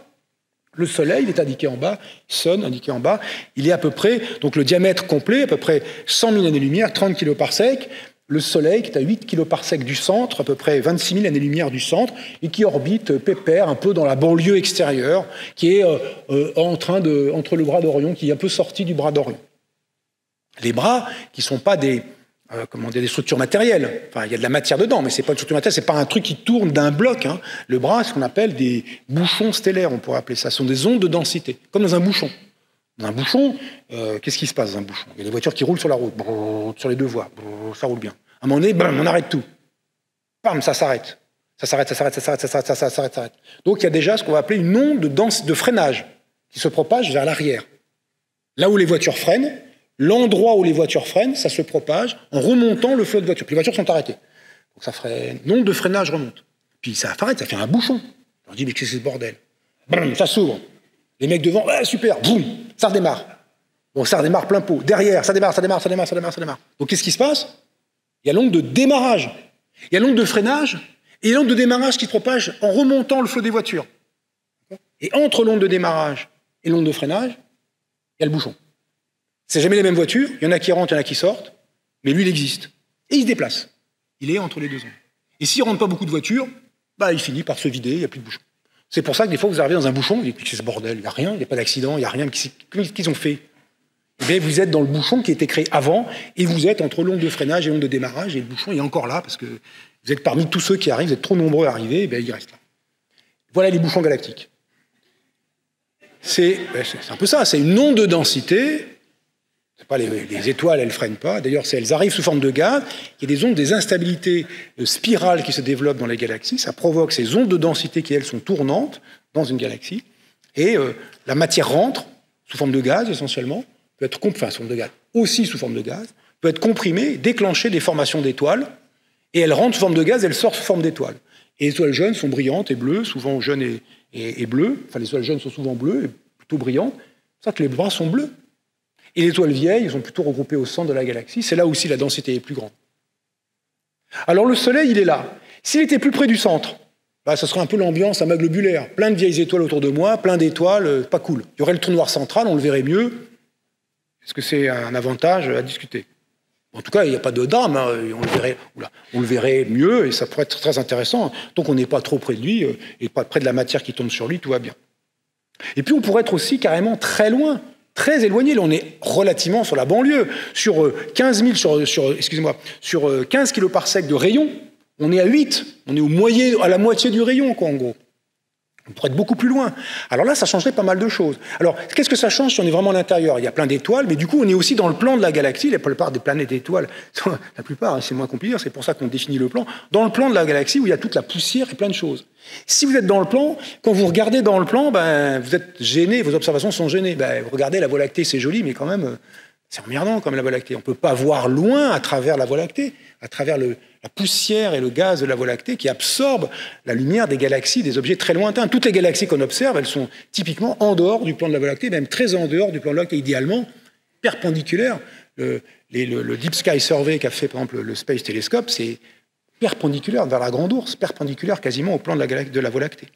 Le Soleil, il est indiqué en bas, Sun, indiqué en bas. Il est à peu près, donc le diamètre complet, à peu près 100 000 années-lumière, 30 kiloparsecs. Le Soleil, qui est à 8 kiloparsecs du centre, à peu près 26 000 années-lumière du centre, et qui orbite pépère, un peu dans la banlieue extérieure, qui est entre le bras d'Orion, qui est un peu sorti du bras d'Orion. Les bras, qui ne sont pas des structures matérielles. Enfin, il y a de la matière dedans, mais ce n'est pas une structure matérielle, ce n'est pas un truc qui tourne d'un bloc. Hein. Le bras, c'est ce qu'on appelle des bouchons stellaires, on pourrait appeler ça. Ce sont des ondes de densité, comme dans un bouchon. Dans un bouchon, qu'est-ce qui se passe dans un bouchon? Il y a des voitures qui roulent sur la route, brrr, sur les deux voies, brrr, ça roule bien. À un moment donné, bam, on arrête tout. Bam, ça s'arrête. Ça s'arrête, ça s'arrête, ça s'arrête, ça s'arrête, ça s'arrête, ça s'arrête. Donc il y a déjà ce qu'on va appeler une onde de freinage qui se propage vers l'arrière. Là où les voitures freinent, l'endroit où les voitures freinent, ça se propage en remontant le flot de voitures. Puis les voitures sont arrêtées. Donc ça freine. L'onde de freinage remonte. Puis ça arrête, ça fait un bouchon. On dit, mais qu'est-ce que c'est ce bordel? Brum, ça s'ouvre. Les mecs devant, ah, super, boum, ça redémarre. Bon, ça redémarre plein pot. Derrière, ça démarre, ça démarre, ça démarre, ça démarre, ça démarre. Donc qu'est-ce qui se passe? Il y a l'onde de démarrage, il y a l'onde de freinage, et l'onde de démarrage qui se propage en remontant le flot des voitures. Et entre l'onde de démarrage et l'onde de freinage, il y a le bouchon. C'est jamais les mêmes voitures, il y en a qui rentrent, il y en a qui sortent, mais lui, il existe. Et il se déplace. Il est entre les deux ondes. Et s'il ne rentre pas beaucoup de voitures, bah, il finit par se vider, il n'y a plus de bouchon. C'est pour ça que des fois, vous arrivez dans un bouchon, vous dites, c'est ce bordel, il n'y a rien, il n'y a pas d'accident, il n'y a rien. Qu'est-ce qu'ils ont fait? Eh bien, vous êtes dans le bouchon qui a été créé avant, et vous êtes entre l'onde de freinage et l'onde de démarrage, et le bouchon est encore là, parce que vous êtes parmi tous ceux qui arrivent, vous êtes trop nombreux à arriver, et bien, il reste là. Voilà les bouchons galactiques. C'est un peu ça, c'est une onde de densité. Pas les étoiles, elles ne freinent pas. D'ailleurs, elles arrivent sous forme de gaz. Il y a des ondes, des instabilités spirales qui se développent dans les galaxies. Ça provoque ces ondes de densité qui, elles, sont tournantes dans une galaxie. Et la matière rentre sous forme de gaz, essentiellement, peut être comprimée, enfin, sous forme de gaz, aussi sous forme de gaz, peut être comprimée, déclencher des formations d'étoiles. Et elle rentre sous forme de gaz, elle sort sous forme d'étoiles. Et les étoiles jeunes sont brillantes et bleues, souvent jeunes et bleues. Enfin, les étoiles jeunes sont souvent bleues et plutôt brillantes. C'est ça que les bras sont bleus. Et les étoiles vieilles, elles sont plutôt regroupées au centre de la galaxie. C'est là aussi la densité est plus grande. Alors le Soleil, il est là. S'il était plus près du centre, bah, ça serait un peu l'ambiance amas globulaire. Plein de vieilles étoiles autour de moi, plein d'étoiles, pas cool. Il y aurait le trou noir central, on le verrait mieux. Est-ce que c'est un avantage à discuter? En tout cas, il n'y a pas de drame. Hein. On le verrait mieux et ça pourrait être très intéressant. Donc on n'est pas trop près de lui et pas près de la matière qui tombe sur lui, tout va bien. Et puis on pourrait être aussi carrément très loin. Très éloigné, là on est relativement sur la banlieue, sur 15 kiloparsecs de rayon, on est à 8, on est à la moitié du rayon, quoi, en gros. On pourrait être beaucoup plus loin. Alors là, ça changerait pas mal de choses. Alors, qu'est-ce que ça change si on est vraiment à l'intérieur? Il y a plein d'étoiles, mais du coup, on est aussi dans le plan de la galaxie, la plupart des planètes étoiles, la plupart, c'est moins compliqué, c'est pour ça qu'on définit le plan, dans le plan de la galaxie où il y a toute la poussière et plein de choses. Si vous êtes dans le plan, quand vous regardez dans le plan, ben, vous êtes gêné, vos observations sont gênées. Ben, vous regardez la Voie lactée, c'est joli, mais quand même, c'est emmerdant comme la Voie lactée. On ne peut pas voir loin à travers la Voie lactée, à travers la poussière et le gaz de la Voie lactée qui absorbe la lumière des galaxies, des objets très lointains. Toutes les galaxies qu'on observe, elles sont typiquement en dehors du plan de la Voie lactée, même très en dehors du plan de la Voie lactée, idéalement perpendiculaire. Le Deep Sky Survey qu'a fait, par exemple, le Space Telescope, c'est perpendiculaire vers la Grande Ourse, perpendiculaire quasiment au plan de la Voie lactée.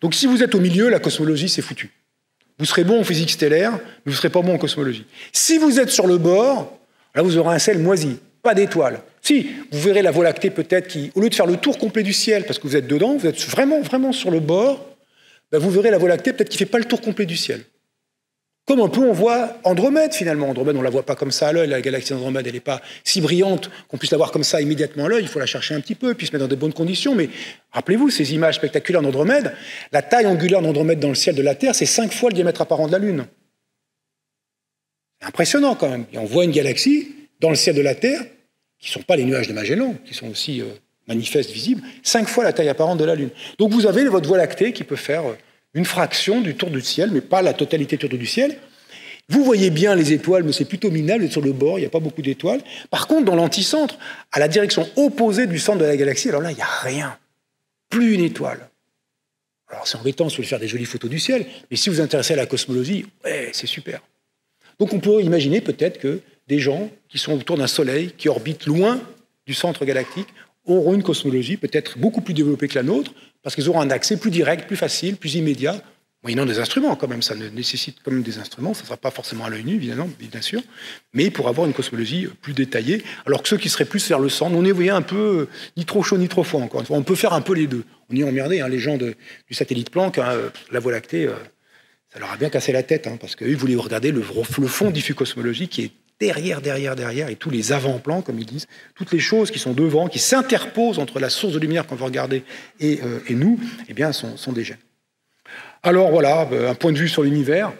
Donc si vous êtes au milieu, la cosmologie, c'est foutu. Vous serez bon en physique stellaire, mais vous ne serez pas bon en cosmologie. Si vous êtes sur le bord, là, vous aurez un ciel moisi, pas d'étoiles. Si, vous verrez la Voie lactée peut-être qui, au lieu de faire le tour complet du ciel, parce que vous êtes dedans, vous êtes vraiment, vraiment sur le bord, ben vous verrez la Voie lactée peut-être qui ne fait pas le tour complet du ciel. Comme un peu on voit Andromède finalement. Andromède, on ne la voit pas comme ça à l'œil, la galaxie d'Andromède, elle n'est pas si brillante qu'on puisse la voir comme ça immédiatement à l'œil, il faut la chercher un petit peu, puis se mettre dans de bonnes conditions. Mais rappelez-vous, ces images spectaculaires d'Andromède, la taille angulaire d'Andromède dans le ciel de la Terre, c'est 5 fois le diamètre apparent de la Lune. C'est impressionnant quand même. Et on voit une galaxie dans le ciel de la Terre, qui ne sont pas les nuages de Magellan, qui sont aussi manifestes, visibles, 5 fois la taille apparente de la Lune. Donc vous avez votre Voie lactée qui peut faire une fraction du tour du ciel, mais pas la totalité du tour du ciel. Vous voyez bien les étoiles, mais c'est plutôt minable, sur le bord, il n'y a pas beaucoup d'étoiles. Par contre, dans l'anticentre, à la direction opposée du centre de la galaxie, alors là, il n'y a rien. Plus une étoile. Alors c'est embêtant, si vous voulez faire des jolies photos du ciel, mais si vous vous intéressez à la cosmologie, ouais, c'est super. Donc on pourrait imaginer peut-être que des gens qui sont autour d'un soleil, qui orbitent loin du centre galactique, auront une cosmologie peut-être beaucoup plus développée que la nôtre, parce qu'ils auront un accès plus direct, plus facile, plus immédiat, moyennant des instruments quand même, ça nécessite quand même des instruments, ça ne sera pas forcément à l'œil nu, évidemment, bien sûr, mais pour avoir une cosmologie plus détaillée, alors que ceux qui seraient plus vers le centre, on est, vous voyez, un peu ni trop chaud ni trop froid, encore une fois, on peut faire un peu les deux. On y est emmerdé, hein, les gens du satellite Planck, hein, la Voie lactée, ça leur a bien cassé la tête, hein, parce qu'eux voulaient regarder le fond diffus cosmologique qui est derrière, et tous les avant-plans, comme ils disent, toutes les choses qui sont devant, qui s'interposent entre la source de lumière qu'on veut regarder et nous, eh bien, sont des gènes. Alors voilà, un point de vue sur l'univers.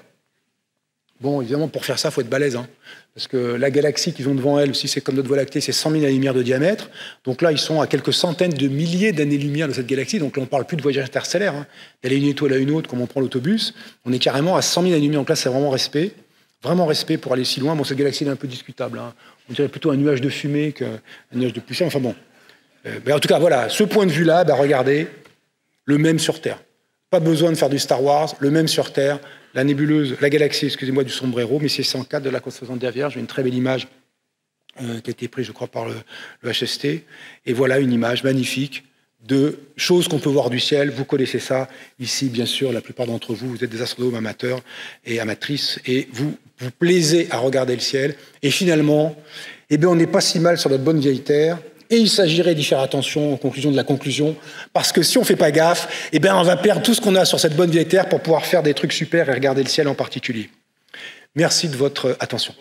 Bon, évidemment, pour faire ça, il faut être balèze, hein, parce que la galaxie qu'ils ont devant elle, si c'est comme notre Voie lactée, c'est 100 000 années-lumière de diamètre, donc là, ils sont à quelques centaines de milliers d'années-lumière de cette galaxie, donc là, on ne parle plus de voyage interstellaire, hein, d'aller d'une étoile à une autre, comme on prend l'autobus, on est carrément à 100 000 années-lumière, donc là, c'est vraiment respect pour aller si loin. Bon, cette galaxie est un peu discutable, hein. On dirait plutôt un nuage de fumée qu'un nuage de poussière. Enfin bon. En tout cas, voilà, ce point de vue-là, regardez, le même sur Terre. Pas besoin de faire du Star Wars, le même sur Terre. La nébuleuse, la galaxie, excusez-moi, du sombrero, mais c'est 104 de la Constellation de la Vierge. J'ai une très belle image qui a été prise, je crois, par le HST. Et voilà une image magnifique de choses qu'on peut voir du ciel. Vous connaissez ça. Ici, bien sûr, la plupart d'entre vous, vous êtes des astronomes amateurs et amatrices, et vous plaisez à regarder le ciel. Et finalement, eh bien, on n'est pas si mal sur notre bonne vieille Terre. Et il s'agirait d'y faire attention en conclusion de la conclusion, parce que si on ne fait pas gaffe, eh bien, on va perdre tout ce qu'on a sur cette bonne vieille Terre pour pouvoir faire des trucs super et regarder le ciel en particulier. Merci de votre attention.